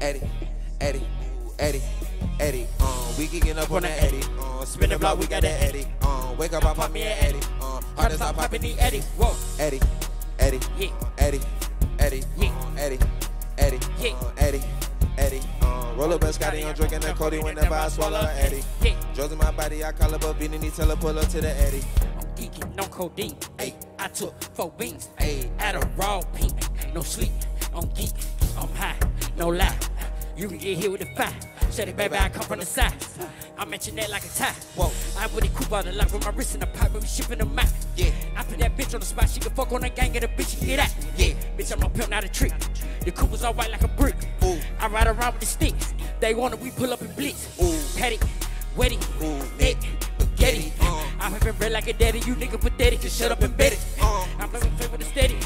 Eddie, Eddie, Eddie, Eddie. Um, we geeking up on that Eddie. Um, spin the block, we got that Eddie. Um, wake up, I pop me an Eddie. Um, hard as I pop in the Eddie. Whoa, Eddie, Eddie, yeah, Eddie, Eddie, yeah, Eddie, Eddie, yeah, Eddie, Eddie. Roll up a Scotty, I'm drinking that Cody whenever I swallow an Eddie. Drugs in my body, I call up a bean and he tell her pull up to the Eddie. I'm geeking, no codeine, ayy. I took four beans, ayy. Adderall, pink, no sleep. I'm geek, I'm high, no lie. You can get hit with a five. Shut it, baby, I come from the side. I mention that like a tie. Whoa. I with a coupe out the lock with my wrist in the pipe, but we shipping them out. Yeah. I put that bitch on the spot, she can fuck on that gang, get a bitch and get out. Yeah. Bitch, I'm a pimp, not a trick. The coupe was all white like a brick. Ooh. I ride around with the sticks. They want it, we pull up and blitz. Ooh. Patty, wetty, neck, spaghetti. Uh. I'm having red like a daddy, you nigga pathetic, just shut up and bet it. Uh. I'm living fit with the steady.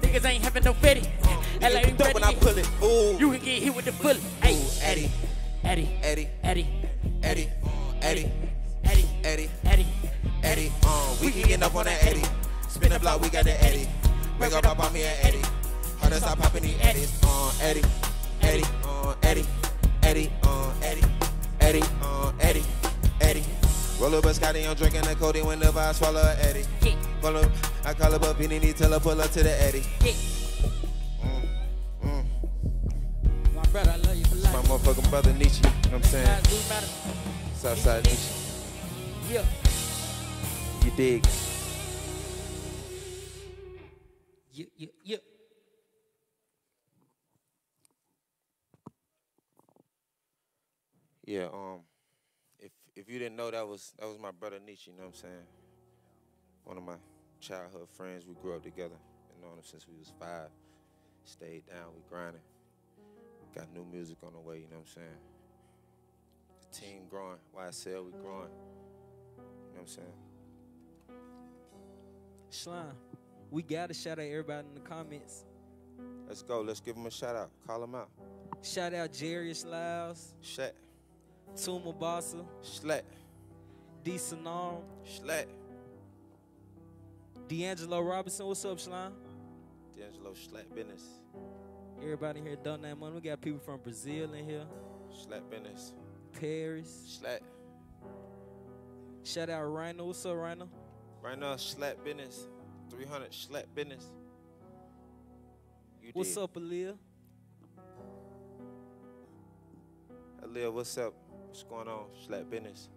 Niggas ain't having no fetty. Uh. L A ain't ready when I pull it. Ooh. You can get hit with the bullet. Hey, Eddie, Eddie, Eddie, Eddie, Eddie, Eddie, Eddie, Eddie, Eddie, Eddie. Uh, we can get up on that Eddie. Spin the block, we got that Eddie. Wake up, pop on me and Eddie. Hard as I pop in the Eddie. Uh, Eddie, Eddie, uh, Eddie, Eddie, uh, Eddie, Eddie, uh, Eddie, Eddie. Roll up a Scotty, I'm drinking the Cody whenever I swallow an Eddie. Roll up, I call up a beanie, he tell her pull up to the Eddie. I love you for life. My motherfucking brother Nietzsche, you know what I'm saying? Southside Nietzsche. Yeah. You dig? Yeah, yeah, yeah. Yeah, um, if if you didn't know, that was that was my brother Nietzsche, you know what I'm saying? One of my childhood friends, we grew up together. I've known him since we was five. Stayed down, we grinding. Got new music on the way, you know what I'm saying? The team growing, Y S L, we growing. You know what I'm saying? Slime, we gotta shout out everybody in the comments. Let's go, let's give them a shout out. Call them out. Shout out Jarius Lyles. Shat. Tuma Bossa. Slat. D Sonar. Slat. D'Angelo Robinson, what's up, Slime? D'Angelo Schlatt business. Everybody here done that money. We got people from Brazil in here. Schlatt business. Paris. Schlatt. Shout out Rhino. What's up, Rhino? Rhino Schlatt business. three hundred Schlatt business. You what's did. Up, Aaliyah? Aaliyah, what's up? What's going on? Schlatt business.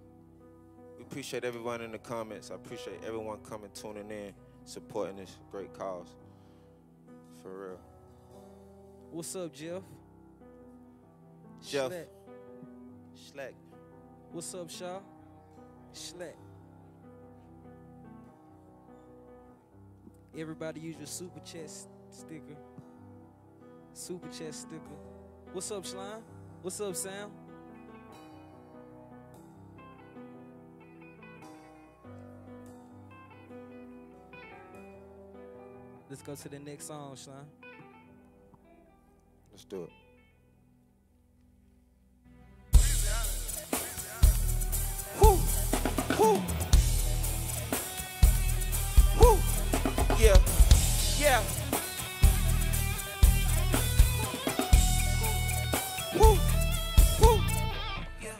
We appreciate everyone in the comments. I appreciate everyone coming, tuning in, supporting this great cause. For real. What's up, Jeff? Jeff. Schlatt. Schlatt. What's up, Shaw? Schlatt. Everybody use your super chat sticker. Super chat sticker. What's up, Slime? What's up, Sam? Let's go to the next song, Slime. Let's do it. Woo! Woo! Woo! Yeah. Yeah. Woo! Woo! Yeah.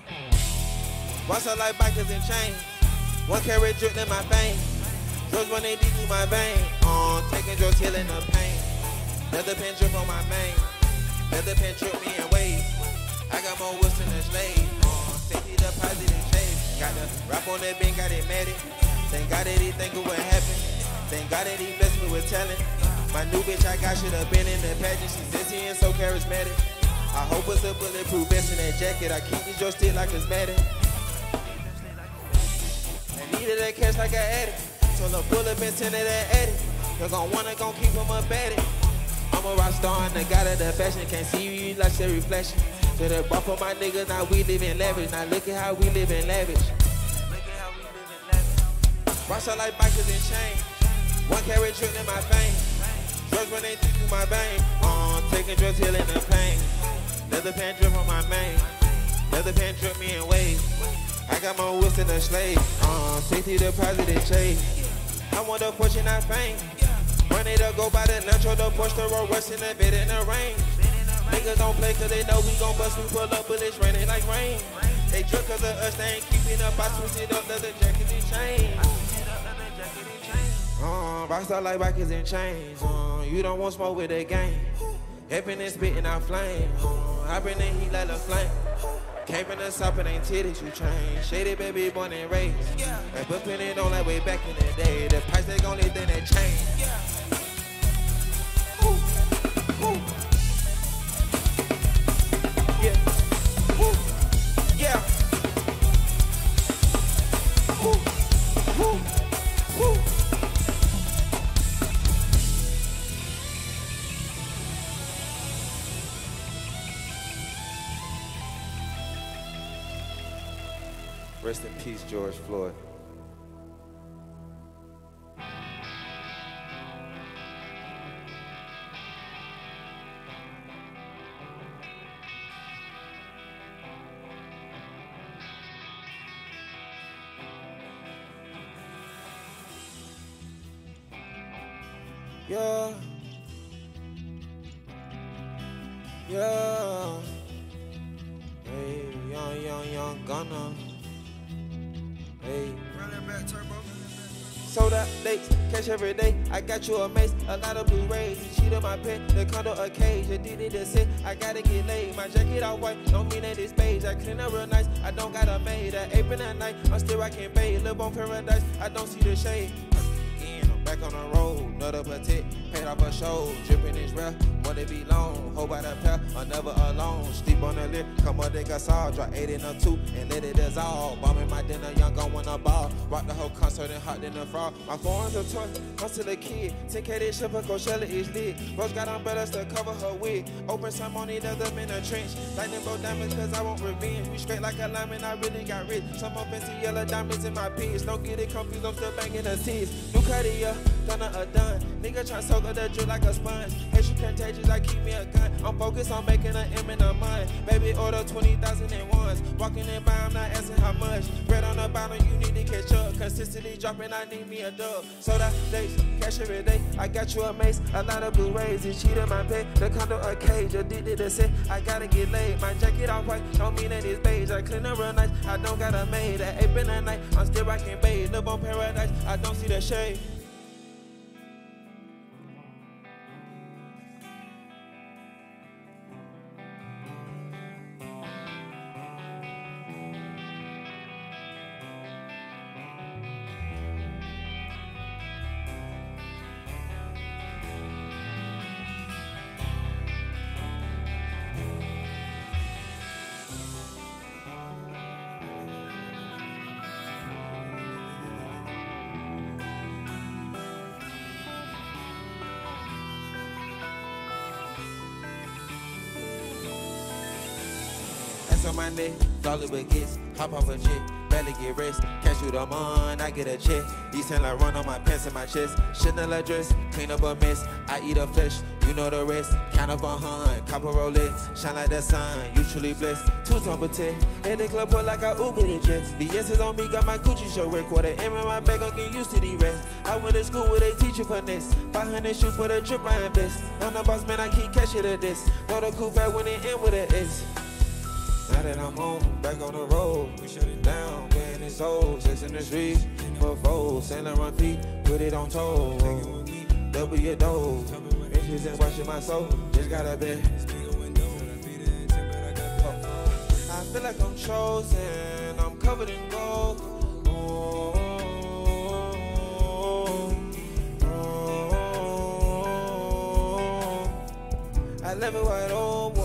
What's up, like bikers and chains? One carrot drip in my veins. Drugs one eighty through my vein. On uh, taking drugs, healing the pain. Leather pen drip on my vein. Leather pen drip me in waves. I got more woods than a slave. On safety deposit and chase. Got the rap on that bin, got it matted. Thank God that he think of what happened. Thank God that he blessed me with talent. My new bitch I got should have been in the pageant. She's sexy and so charismatic. I hope it's a bulletproof vest in that jacket. I keep these drugs still like it's matted. I needed that cash like I had it. So the pull up and ten of that edit. You're gon' wanna gon' keep him up at it. I'm a rock star and the god of the fashion. Can't see you like your reflection. To the bar for my niggas, now we live in lavish. Now look at how we live in lavish. Look at how we live in lavish. Rocks out like bikers and chains. One carrot drip in my veins. Drugs running through my veins. On uh, taking drugs, healing the pain. Leather pan drip on my mane. Leather pan drip me in waves. I got more whips than a slave. On uh, safety deposit and chase. I want the Porsche, not fame. Run it up, go by the Nitro, the Porsche, the road, rush in the bed in the rain. Niggas don't play cause they know we gon' bust, we pull up, but it's raining like rain. They drunk cause of us, they ain't keeping up, I switch it up, leather jackets and chains. Uh, rockstar like rockets and chains. Uh, you don't want smoke with that gang. Heppin' and spittin' out flame. Uh, I been in heat like a flame. Came in the south and ain't titties, you change. Shady baby, born and raised. Yeah. Like flipping it on like way back in the day. The price they gon' live, then they change. Yeah. Ooh. Ooh. Yeah. Ooh. Yeah. Ooh. Ooh. Rest in peace, George Floyd. Yeah. Yeah. Hey, young, young, young Gunna. Hey. Sold out dates, cash every day. I got you a mace, a lot of Blu-rays. Sheet on my pen, the condo a cage. The D D to sit, I gotta get laid. My jacket all white, don't mean that it's beige. I clean up real nice, I don't got a maid. I apron at night, I'm still rockin' babe. Live on paradise, I don't see the shade. Again, I'm back on the road, nut up a tick. Paid off a show, drippin' is rare. Wanna be long, hope by the pair, or never alone. Steep on the lip, come up, they got saw. Drop eight in a two, and let it dissolve. Bombing my dinner, young gon' wanna ball. Rock the whole concert and hot in the frog. My forearms are torn, I'm still a kid. ten K this ship, her Coachella is lit. Rose got umbrellas to cover her wig. Open some on each other in a trench. Lightning bolt diamonds, cause I want revenge. We straight like a lineman, I really got rich. Some fancy yellow diamonds in my piece. Don't get it confused, I'm still banging the teeth. New Cartier, done a done. Nigga try so soak up the drip like a sponge. Hatred contagious, I keep me a gun. I'm focused on making an M in a month. Baby, order twenty thousand and ones. Walking in by, I'm not asking how much. Bread on the bottom, you need to catch up. Consistently dropping, I need me a dub. Soda days, cash every day. I got you a mace, a lot of blue rays. You cheated my pay, the condo a cage. Addicted to sit, I gotta get laid. My jacket all white, don't mean that it's beige. I clean up real nice, I don't got a maid. At eight in the night, I'm still rocking beige. Live on paradise, I don't see the shade. On my neck, solid baguettes, hop off a jet, barely get rest, can't shoot them on, I get a check, these Saint Laurent on my pants and my chest, Chanel a dress, clean up a mess, I eat a flesh, you know the rest, count up a hun, copper Rolex, shine like the sun, you truly blessed, two top of ten, and the club put like I Uber the jets, the yes is on me, got my Gucci show record, an M in my bag, I'm getting used to the rest, I went to school with a teacher for this, five hundred shoes for the drip, I invest, I'm the boss man, I keep catching the disc, know the coupe back when it end with an S. Now that I'm home, back on the road, we shut it down, we're in this old, six in the streets, for foes, Saint Laurent feet, put it on toe, double your dough, inches and washing my soul, just got a bit, I feel like I'm chosen, I'm covered in gold, oh, oh, oh, oh, oh. I love it right over.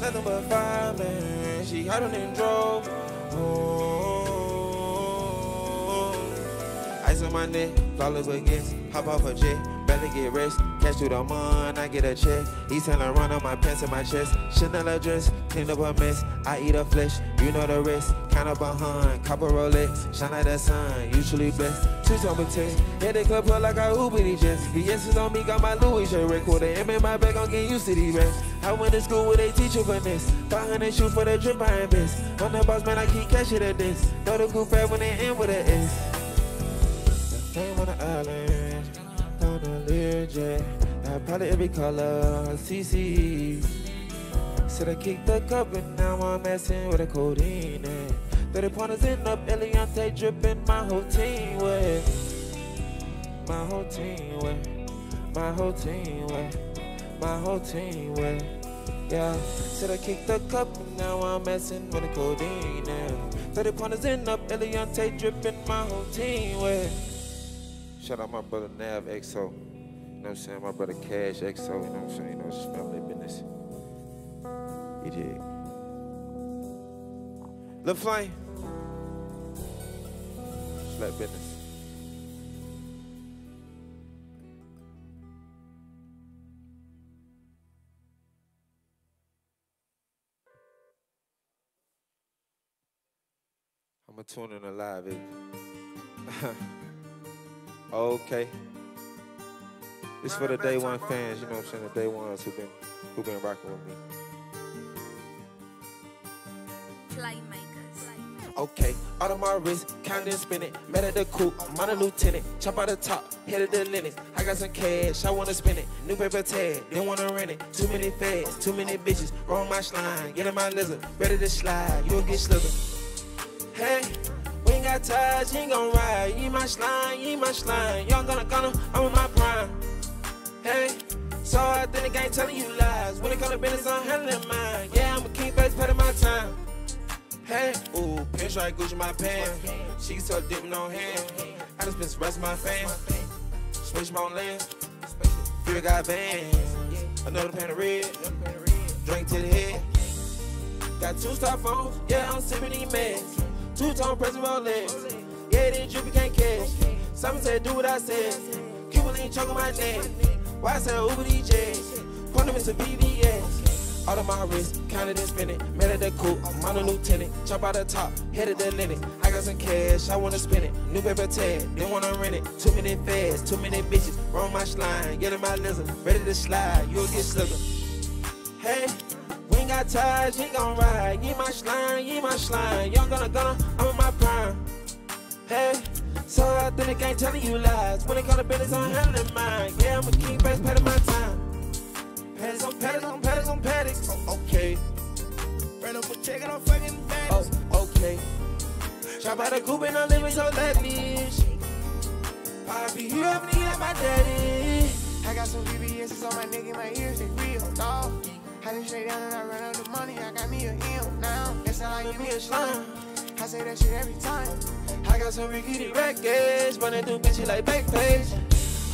Nothing but violence, she huddled and drove. Oh, ice on my neck, flawless baguettes, hop off a jet, barely get rest, cash through the month, I get a check. East and Laurent on my pants and my chest, Chanel a dress, clean up a mess, I eat a flesh, you know the rest, count up a hun, copper Rolex, shine like the sun, usually blessed. Two top of ten, yeah they club her like I Uber the jets, the yes is on me, got my Louis shirt record, the M in my bag, I'm getting used to the rest. I went to school with a teacher for this, five hundred shoes for the drip, I invest. I'm the boss man, I keep catching the disc, know the goof fat when they end with an S. Came on the island, on the Learjet, now probably every color, C C. Said I kicked the cup and now I'm messing with a codeine. thirty pointers in up, Eliante dripping, my whole team way. My whole team way, my whole team way. My whole team way, yeah. Said I kicked the cup, and now I'm messing with the codeine. Yeah. thirty pointers in up, Eliante dripping, my whole team way. Shout out my brother Nav X O, you know what I'm saying? My brother Cash X O, you know what I'm saying? You know, it's family business. You dig? Lil Flame. It's like business. I'm gonna tune in alive, eh? Okay. This for the day one fans, you know what I'm saying? The day ones who've been who been rocking with me. Playmakers. Okay, out of my wrist, counting and spinning. Met at the coupe, I'm on a lieutenant. Chop out the top, headed to the linens. I got some cash, I wanna spend it. New paper tag, didn't wanna rent it. Too many fads, too many bitches. Roll my slime, get in my lizard. Ready to slide, you'll get slithered. Hey, we ain't got ties, you ain't gon' ride. You my slime, you my slime. Y'all gonna gonna, I'm in my prime. Hey, so I think the game telling you lies. When it comes to business, I'm handling mine. Yeah, I'ma keep face part of my time. Hey, ooh, pinch right, Gucci my pants. She so dipping on hand. I just been suppressing my fans. Switch my own land. Fear got vans. Another pan of red. Drink to the head. Got two star phones. Yeah, I'm sipping these meds. Two-tone pressing my legs. Yeah, this drippy can't catch. Someone said, do what I said. Cuban ain't choking my neck. Why I said, Uber D J? Point them into V V S. Out of my wrist, counted and spent it. Made at the coupe, I'm on a new tenant. Chop out the top, headed to linen. I got some cash, I wanna spend it. New paper tag, they wanna rent it. Too many fads, too many bitches. Wrong my slime, get in my lizard. Ready to slide, you'll get slicker. Hey, we ain't got ties, we gon' ride. Ye my slime, ye my slime. Y'all gonna gonna, I'm in my prime. Hey, so I think I ain't telling you lies. When it got a business, I'm handling mine. Yeah, I'm a king, best part of my time. Paddocks on paddocks on paddocks on paddocks. Oh, okay. Ran up a check and I'm fucking paddocks. Oh, okay. Shot by the coupe and I'm living so lavish. Poppy, you haven't eaten at my daddy. I got some V B Ss on my neck and my ears, they real, dog. I just lay down and I run out the money. I got me a M now. That's how I give me a slime. I say that shit every time. I got some rickety wreckage. Running through bitches like Backpage.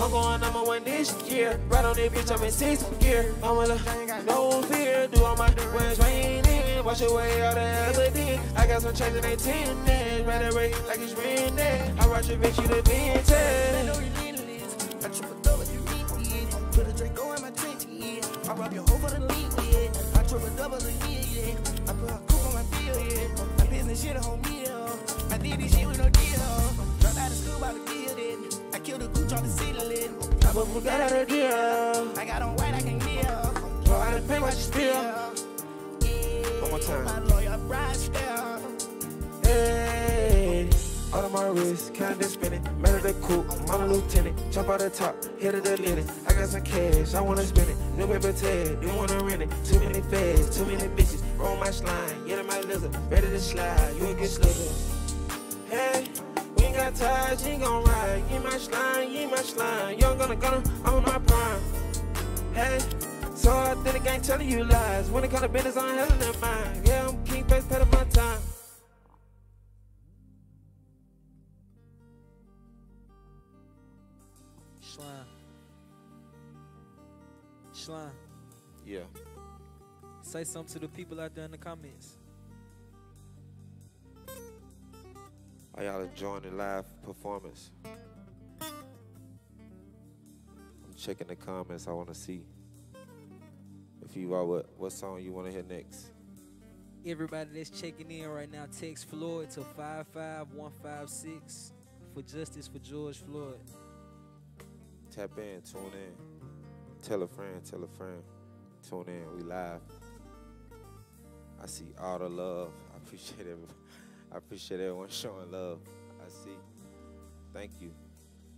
I'm going number one this year. Right on that bitch, I'm in sixth gear. I'm gonna look, no fear. Do all my direct training. Wash away all the everything. I got some change in they tennis. Run away like it's raining. I watch your bitch, you the vintage. I know you need this. I triple double you need it. Put a Draco in my drink, yeah. I rob your whole for the league, yeah. I triple double the year, yeah. I put a coupe on my bill, yeah. My business shit on me, yeah. I did this shit with no deal. Dropped out of school by the deal, then. I killed a gooch on the ceiling. I put Bugatti out of deal. I got on white, I can deal. Bro, I done pay what you steal. One more time. My lawyer bride still. Hey, out of my wrist, kind of spinning. Man of the coupe, I'm a lieutenant. Jump out the top, head of the linen. I got some cash, I wanna spend it. New paper tag, they wanna rent it. Too many fads, too many bitches. Roll my slime, get in my lizard. Ready to slide, you'll get slicker. Hey. We ain't got ties, you gon' ride. You my slime, you my slime. Y'all gonna gonna, I'm on my prime. Hey, so I think I ain't telling you lies. When it comes to business, I'm handling mine. Yeah, I'm king, best part of my time. Slime. Slime. Yeah. Say something to the people out there in the comments. I y'all enjoying the live performance. I'm checking the comments. I want to see if you are what, what song you want to hear next. Everybody that's checking in right now, text Floyd to five five one five six for justice for George Floyd. Tap in, tune in. Tell a friend, tell a friend. Tune in, we live. I see all the love. I appreciate everybody. I appreciate everyone showing love. I see. Thank you.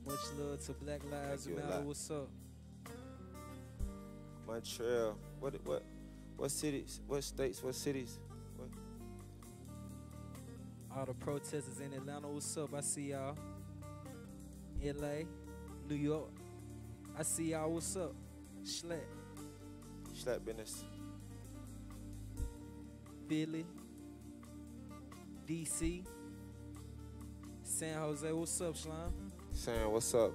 Much love to Black Lives Matter. What's up? Montreal. What? What? What cities? What states? What cities? What? All the protesters in Atlanta. What's up? I see y'all. L A, New York. I see y'all. What's up? Schlatt. Schlatt business. Philly. D C, San Jose, what's up, Slime? Sam, what's up?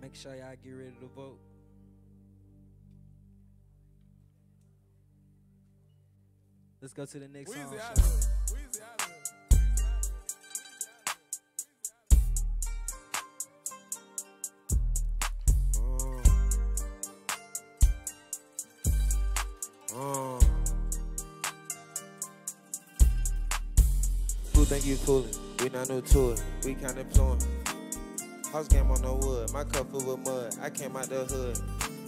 Make sure y'all get ready to vote. Let's go to the next song. Thank you fooling, we not new to it, we kind of fluent. House game on no wood, my cup full with mud, I came out the hood.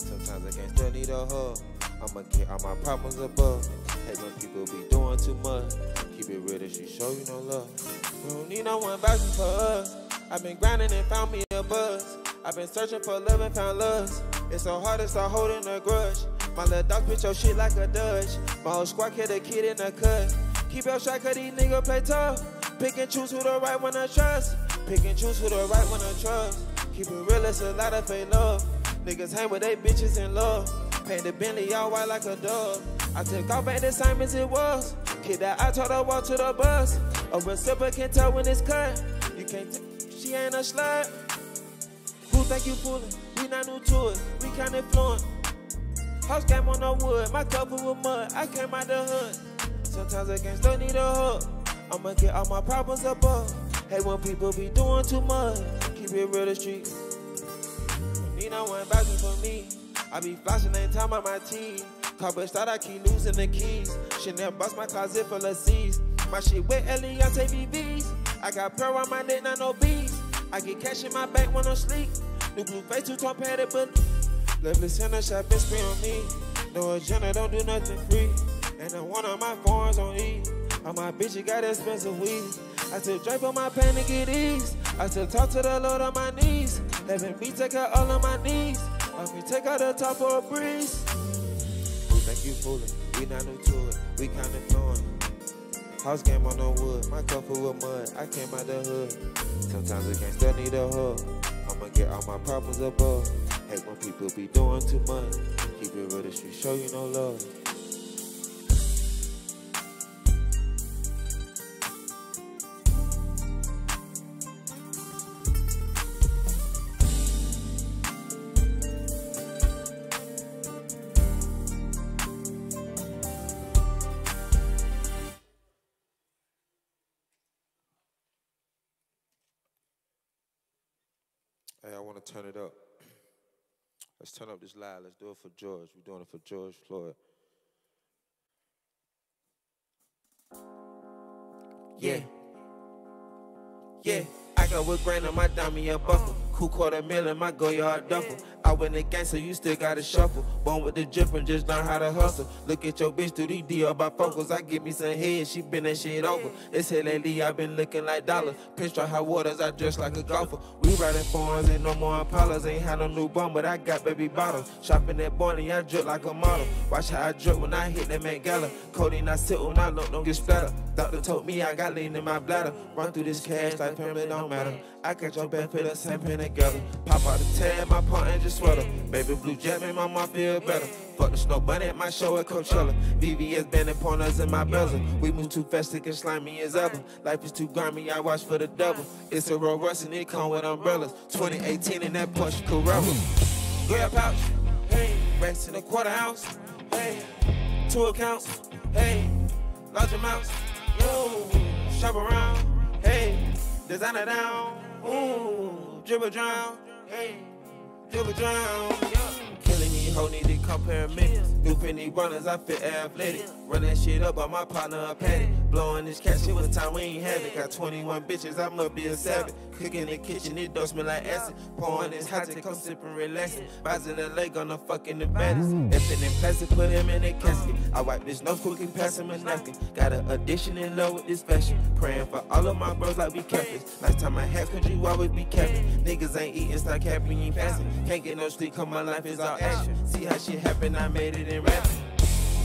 Sometimes I can't still need a hug, I'ma get all my problems above. Hey, when people be doing too much, keep it real that she show you no love. We don't need no one vouching for us, I've been grinding and found me a buzz. I've been searching for love and found lust, it's so hard to start holding a grudge. My little dog bitch your shit like a Dutch, my whole squad hit a kid in the cut. Keep your shot, cause these niggas play tough. Pick and choose who the right one I trust. Pick and choose who the right one I trust. Keep it real, it's a lot of fake love. Niggas hang with they bitches in love. Paint the Bentley all white like a dove. I took off back the same as it was. Kid that I told her walk to the bus. A real slipper can tell when it's cut. You can't tell she ain't a slut. Who think you fooling? We not new to it, we kinda fluent. House game on no wood, my couple with mud, I came out the hood. Sometimes I can't still need a hug, I'ma get all my problems above. Hey, when people be doing too much, keep it real the street. Need no one vouching for me. I be flashing ain't time on my teeth. Coverage thought I keep losing the keys. Chanel bust my closet full of C's. My shit with Eliante B V's. I got pearl on my neck, not no bees. I get cash in my bank when I'm sleep. New blue face, too tall padded, but Loveless in the shop, bitch, free on me. No agenda, don't do nothing free. And the one on my phones on E. All my bitch, you got expensive weed. I still drape on my pain to get ease. I still talk to the Lord on my knees. Having me take out all of my knees. Let me take out the top for a breeze. Who think you fooling? We not new to it. We kinda knowing. House game on the wood. My cup full of mud. I came out the hood. Sometimes I can't still need a hug. I'ma get all my problems above. Hate when people be doing too much. Keep it real, the street show you no love. Hey, I want to turn it up. Let's turn up this live. Let's do it for George. We're doing it for George Floyd. Yeah. Yeah. I got with grain on my dummy and buckle. Who caught a mill in my go-yard duffel? I went against so you still gotta shuffle. Born with the drip and just learn how to hustle. Look at your bitch through these D by focus. I give me some head, she been that shit over. It's here lately, I been looking like Dollar. Pinch dry high waters, I dress like a golfer. We riding foreigns and no more Impalas. Ain't had no new bum, but I got baby bottles. Shopping at Barney, I drip like a model. Watch how I drip when I hit that Met Gala. Cody and I sit when I look, don't get splattered. Doctor told me I got lean in my bladder. Run through this cash like family don't matter. I catch your back for the same pen together. Pop out the tag, my partner and just sweater. Baby blue jet made my mom feel better. Fuck the snow bunny at my show at Coachella. V V S banding pointers in my bezel. We move too fast, thick and slimy as ever. Life is too grimy, I watch for the devil. It's a Rolls Royce and it come with umbrellas. twenty eighteen in that Porsche Carrera. Grab pouch, hey. Racks in a quarter ounce, hey. Two accounts, hey. Large amounts, yo. Shop around, hey. Designer down, ooh. Dribble drown, hey. Dribble drown, yeah. Killing me, ho, need to compare me. New penny runners, I fit athletic. Run that shit up by my partner, a patty. Blowing this cash, shit with time, we ain't have it. Got twenty-one bitches, I must be a savage. Cooking in the kitchen, it don't smell like acid. Pouring this hot to come sip and relaxing. Rising the leg on the fucking the baddest. Effing in plastic, put him in a casket. I wipe this nose quick and pass him a napkin. Got an addiction in love with this fashion. Praying for all of my bros like we kept this. Last time I had country, why would we kept it? Niggas ain't eating, start capping, ain't passing. Can't get no sleep, cause my life is all action. See how shit happen, I made it in rap.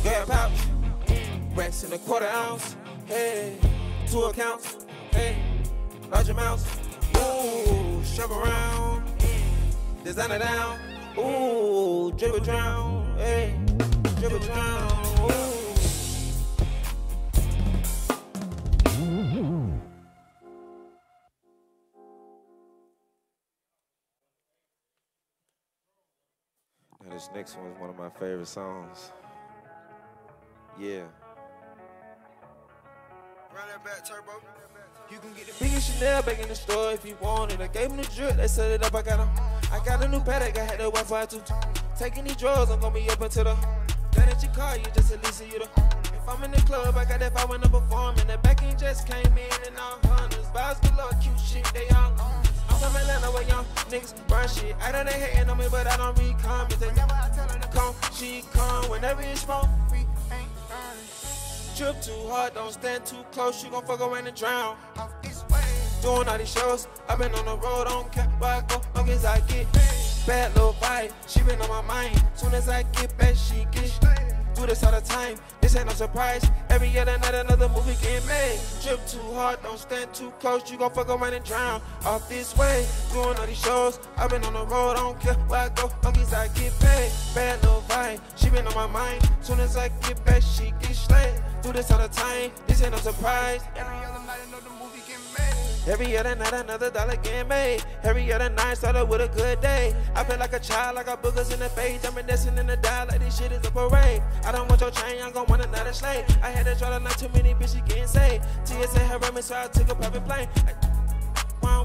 Grab pouch, racks in a quarter ounce. Hey, two accounts, hey, large amounts, ooh, shove around, designer down, ooh, dribble drown, hey, dribble drown, ooh. Now this next one is one of my favorite songs. Yeah. Back, turbo. You can get the biggest Chanel back in the store if you want it. I gave him the drip, they set it up. I got him. I got a new paddock, I had the Wi-Fi too. Taking these drugs, I'm gonna be up until the. Got at your car, you just at least you the. If I'm in the club, I got that vibe when I'm performing. The back end just came in and all hunters. Vibes below, cute shit, they all on. I'm from Atlanta where young niggas burn shit. I know they hating on me, but I don't read comments. They never tell her to come, she come whenever it's wrong. Trip too hard, don't stand too close, you gon' fuck around and drown. Off this way. Doing all these shows, I've been on the road, don't care where I go, long as I get paid. Bad little vibe, she been on my mind, soon as I get back, she get do this all the time, this ain't no surprise, every other night another movie get made. Trip too hard, don't stand too close, you gon' fuck around and drown. Off this way, doing all these shows, I've been on the road, don't care where I go, long as I get paid. Bad little vibe, she been on my mind, soon as I get back, she get slayed. Do this all the time, this ain't no surprise. Every other night another movie get made. Every other night another dollar get made. Every other night started with a good day. I feel like a child, I got boogers in the face. I'm dancing in the dial like this shit is a parade. I don't want your chain, I'm gon' want another slave. I had to try to not too many bitches getting saved. T S A had run me so I took a private plane. I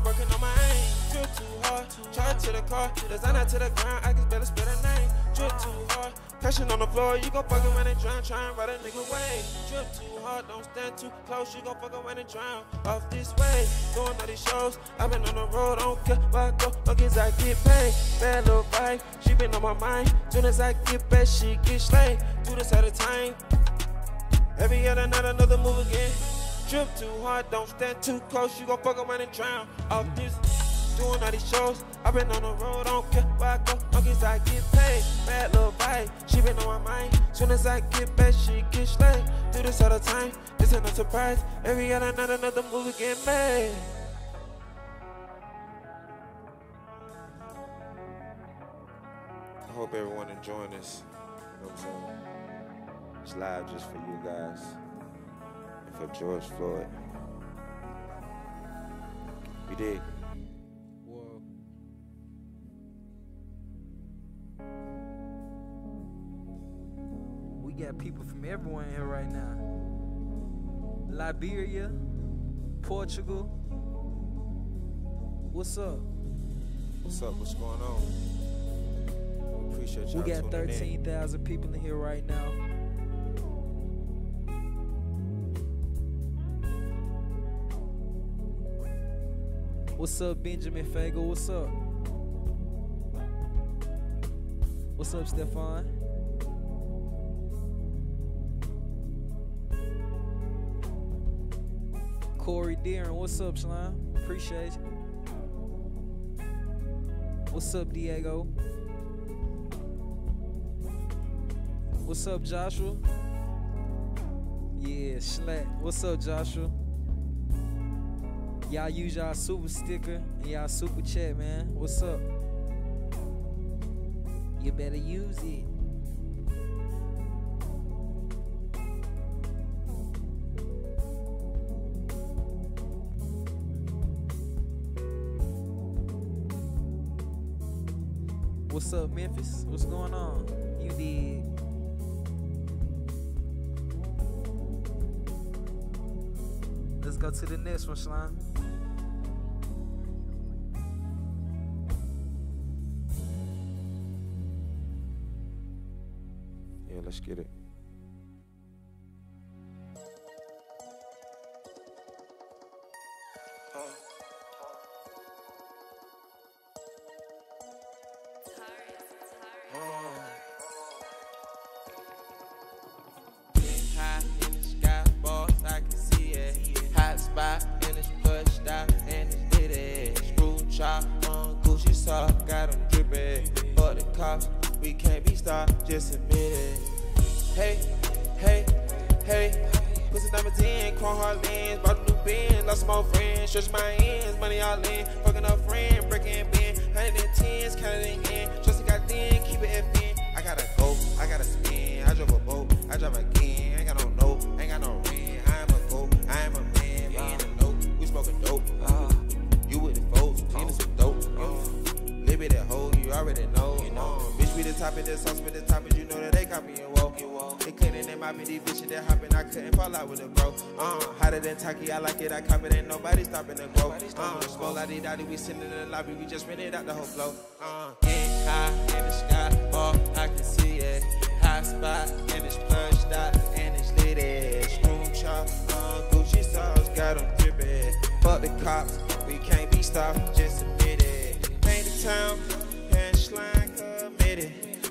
working on my aim. Drip too hard, charge to the car, designer to the ground, I can better spell a name. Drip too hard, passion on the floor, you gon' fuckin' when it drown, try and ride a nigga way. Drip too hard, don't stand too close, you gon' fuckin' when it drown. Off this way, doing all these shows, I've been on the road, I don't care where I go, long as I get paid. Bad little vibe, she been on my mind, soon as I get back, she get slayed. Do this at a time, every other night another move again. Drip too hard, don't stand too close, you gon' fuck around and drown. Off this, doing all these shows, I been on the road, I don't care where I go, long as I get paid. Bad little vibe, she been on my mind, soon as I get back, she get slayed. Do this all the time, this ain't no surprise, every other night another movie get made. I hope everyone enjoying this, you know what I'm saying? It's live just for you guys. For George Floyd. You dig? Whoa. We got people from everywhere in here right now. Liberia, Portugal. What's up? What's up? What's going on? We appreciate y'all. We got thirteen thousand people in here right now. What's up, Benjamin Fago? What's up? What's up, Stefan? Corey Deering, what's up, Slime? Appreciate you. What's up, Diego? What's up, Joshua? Yeah, Schlatt. What's up, Joshua? Y'all use y'all super sticker and y'all super chat, man. What's up? You better use it. What's up, Memphis? What's going on? You dig? Let's go to the next one, Slime. Let's get it. Uh. Uh. High in the sky, boss, I can see it. Hot spot in this plush stop, and it's did it. Screw chop on Gucci sock, got them dripping. For the cops, we can't be stopped, just admit it. Hey, hey, hey, put some diamonds in, chrome hard lens, bought a new bin, lost my friends, stretch my ends, money all in, fucking up friend, breaking bin, one hundred tens, counted in in, trust it got thin, keep it at fin. I gotta go, I gotta spin, I drive a boat, I drive again, ain't got no no, ain't got no rent, I am a go, I am a man, we in the know, we smoking dope, uh, you with the foes, clean us with dope, uh, live it at home, you already know, you know. Be the top of the sauce, with the top of you know that they copy and woke. They couldn't, they might be these bitches that hopping. I couldn't fall out with a bro. Uh, hotter than Taki, I like it, I cop it, ain't nobody stopping the growth. Uh, smoke out the we sitting in the lobby, we just rented out the whole flow. Uh, in high in the sky, all I can see it. High spot, and it's plush dot, and it's lit it. Screw chop, uh, Gucci sauce, got them dripping. Fuck the cops, we can't be stopped, just admit it. Paint the town, and slime.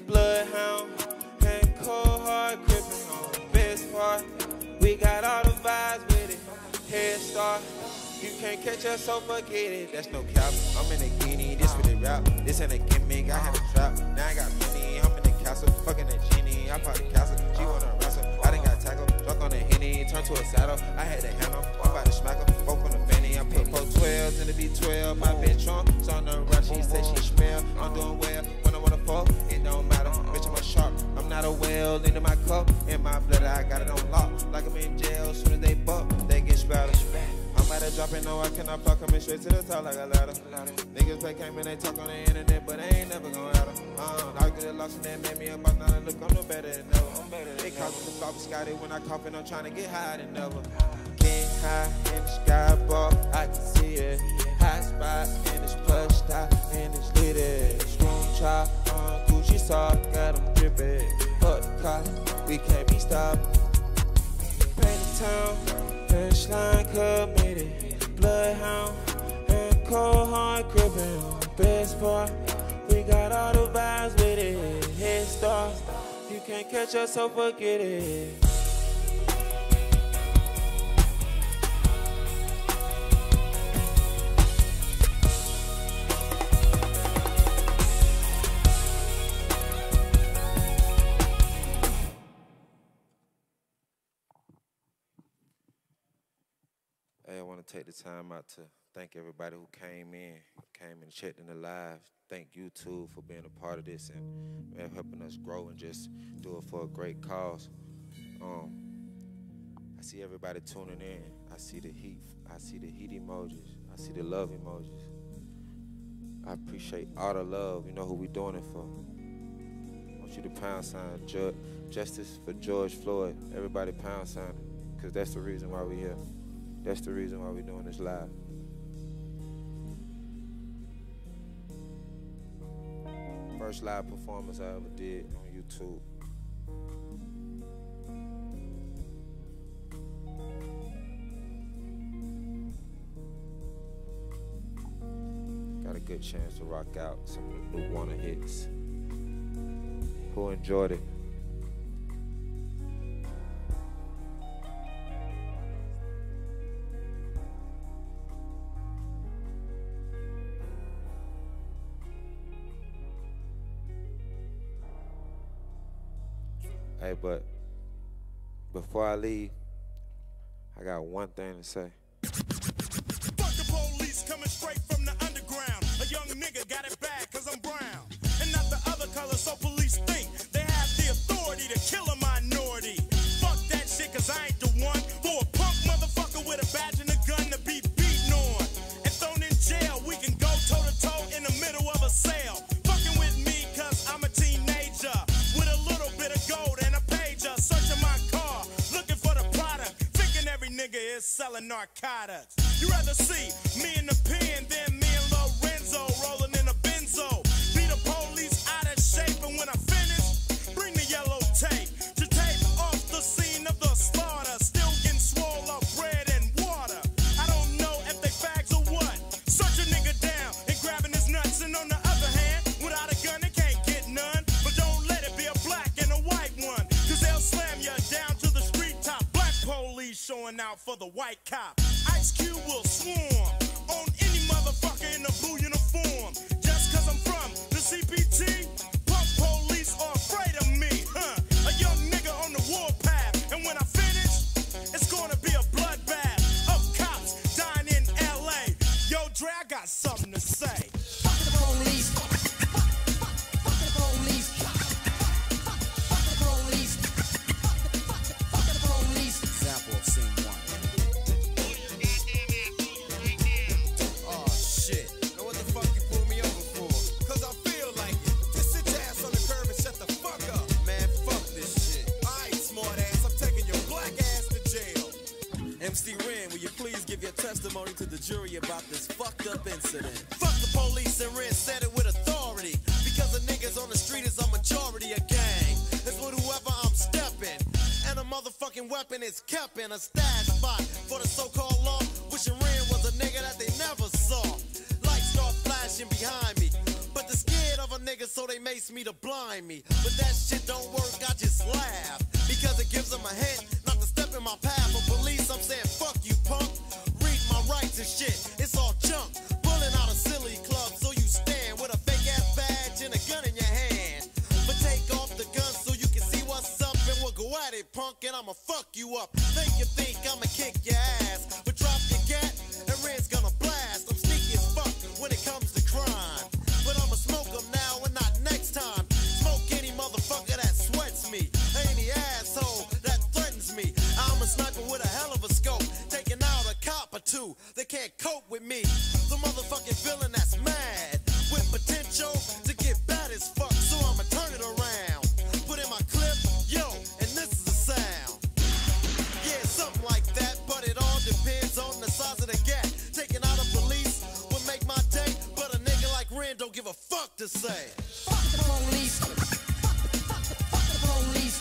Bloodhound and cold hard gripping on the best part. We got all the vibes with it. Head start, you can't catch us, so forget it. That's no cap. I'm in a guinea, this with the rap. This ain't a gimmick, I have a trap. Now I got many, I'm in the castle, fucking a genie. I pop the castle, she wanna wrestle. I done got tackled, drunk on a henny, turned to a saddle. I had a handle, I'm about to smack her, folk on the fanny. I put both twelves in the B twelve. My bitch on, so on the rush, she say she smell. I'm doing well. It don't matter, bitch, I'm a shark. I'm not a whale, into my cup. In my flutter, I got it on lock. Like I'm in jail, soon as they buck, they get sprouted. I'm about to drop it, no, I cannot block. Coming straight to the top like a ladder. Niggas play came and they talk on the internet, but they ain't never gon' at em. Uh, I get it lost and that made me a buck. Now I look, I'm no better than ever. They caught me the flop, Scotty. When I cough and I'm trying to get higher than ever. Getting high in the sky, ball, I can see it. High spot. it can't be stopped. Paint the town, punchline committed, bloodhound, and cold hard gripping. Best part, we got all the vibes with it. Head start, you can't catch us, so forget it. Hey, I want to take the time out to thank everybody who came in, came and checked in the live. Thank you, too, for being a part of this and man, helping us grow and just do it for a great cause. Um, I see everybody tuning in. I see the heat. I see the heat emojis. I see the love emojis. I appreciate all the love. You know who we doing it for. I want you to pound sign Ju- Justice for George Floyd. Everybody pound sign it, because that's the reason why we're here. That's the reason why we're doing this live. First live performance I ever did on YouTube. Got a good chance to rock out some of the new WUNNA hits. Who enjoyed it? Hey, but before I leave, I got one thing to say. Fuck the police coming straight from the underground. A young nigga got it bad cause I'm brown. And not the other color, so police think they have the authority to kill a minority. Fuck that shit cause I ain't the one for a punk motherfucker with a badge and a gun to be beaten on. And thrown in jail, we can go toe to toe in the middle of a sale. Fucking with me cause I'm a teenager with a little bit of gold. Nigga is selling narcotics. You rather see me in the pen than me and Lorenzo rolling in a benzo. Be the police out of shape, and when I finish, bring the yellow tape to tape off the scene of the slaughter. Still getting swole up bread and water. I don't know if they fags or what. Search a nigga down and grabbing his nuts, and on the other hand, without a gun, they can't get none. But don't let it be a black and a white one, cause they'll slam you down to the street top. Black police showing out for the white cop. Ice Cube will swarm on any motherfucker in a blue uniform. Just cause I'm from the C P T, punk police are afraid of me, huh? A young nigga on the warpath, and when I finish, it's gonna be a bloodbath of cops dying in L A. Yo, Dre, I got something to say. Fuck the police. Fuck the police. Fuck the police. Fuck the police. Example of scene one. M C Ren, will you please give your testimony to the jury about this fucked up incident? Fuck the police, and Ren said it with authority, because the niggas on the street is a majority of gang. It's with whoever I'm stepping, and a motherfucking weapon is kept in a stash spot for the so-called law. Wishing Ren was a nigga that they never saw. Lights start flashing behind me, but they're scared of a nigga, so they mace me to blind me. But that shit don't work, I just laugh, because it gives them a hint not to step in my path. For police, I'm saying fuck you, punk. Read my rights and shit, it's all junk. Pulling out a silly club, so you stand with a fake ass badge and a gun in your hand. But take off the gun so you can see what's up, and we'll go at it, punk, and I'ma fuck you up. Think you think I'ma kick your ass, but drop your gat and Red's gonna blast. I'm sneaky as fuck when it comes to crime, but I'ma smoke them now and not next time. Smoke any motherfucker that sweats me, any asshole that threatens me. I'm a sniper with a hell of a scope, taking out a cop or two. They can't cope with me, the motherfucking villain that's mad, with potential to get bad as fuck. So I'ma turn it around, put in my clip, yo, and this is the sound. Yeah, something like that, but it all depends on the size of the gap. Taking out a police would make my day, but a nigga like Ren don't give a fuck to say. Fuck the police. Fuck the police.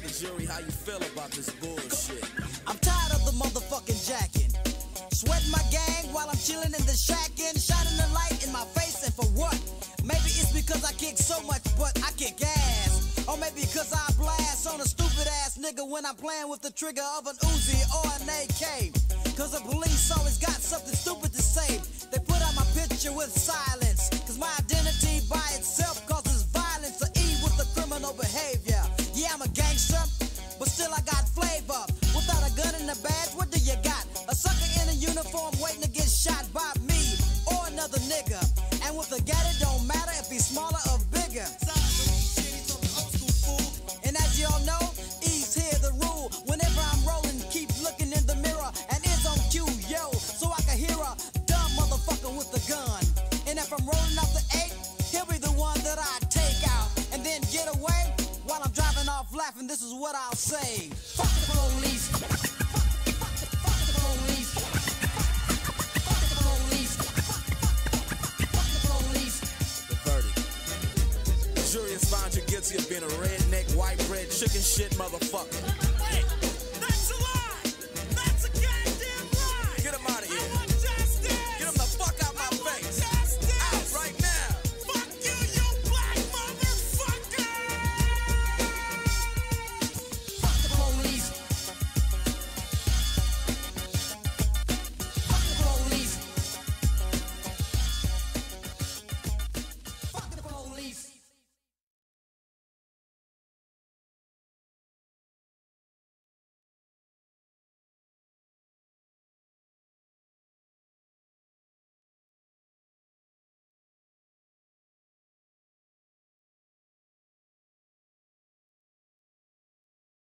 tell the jury how you feel about this bullshit. I'm tired of the motherfucking jacking. Sweating my gang while I'm chilling in the shacking. Shining the light in my face, and for what? Maybe it's because I kick so much, but I kick ass. Or maybe because I blast on a stupid ass nigga when I'm playing with the trigger of an Uzi or an A K. Cause the police always got something stupid to say. They put out my picture with silence. Cause my identity by itself causes violence. To E with the criminal behavior. Yeah, I'm a gangster, but still I got flavor. Without a gun and a badge, what do you got? A sucker in a uniform waiting to get shot by me or another nigga. And with a gat, it don't matter if he's smaller or bigger. And as y'all know, E's here the rule. Whenever I'm rolling, keep looking in the mirror. And it's on cue, yo, so I can hear a dumb motherfucker with a gun. And if I'm rolling off the eight, he'll be the one that I take out. And then get away while I'm driving off laughing. This is what I'll say. Fuck the police. Jury has found you guilty of being a redneck, white bread, chicken shit motherfucker.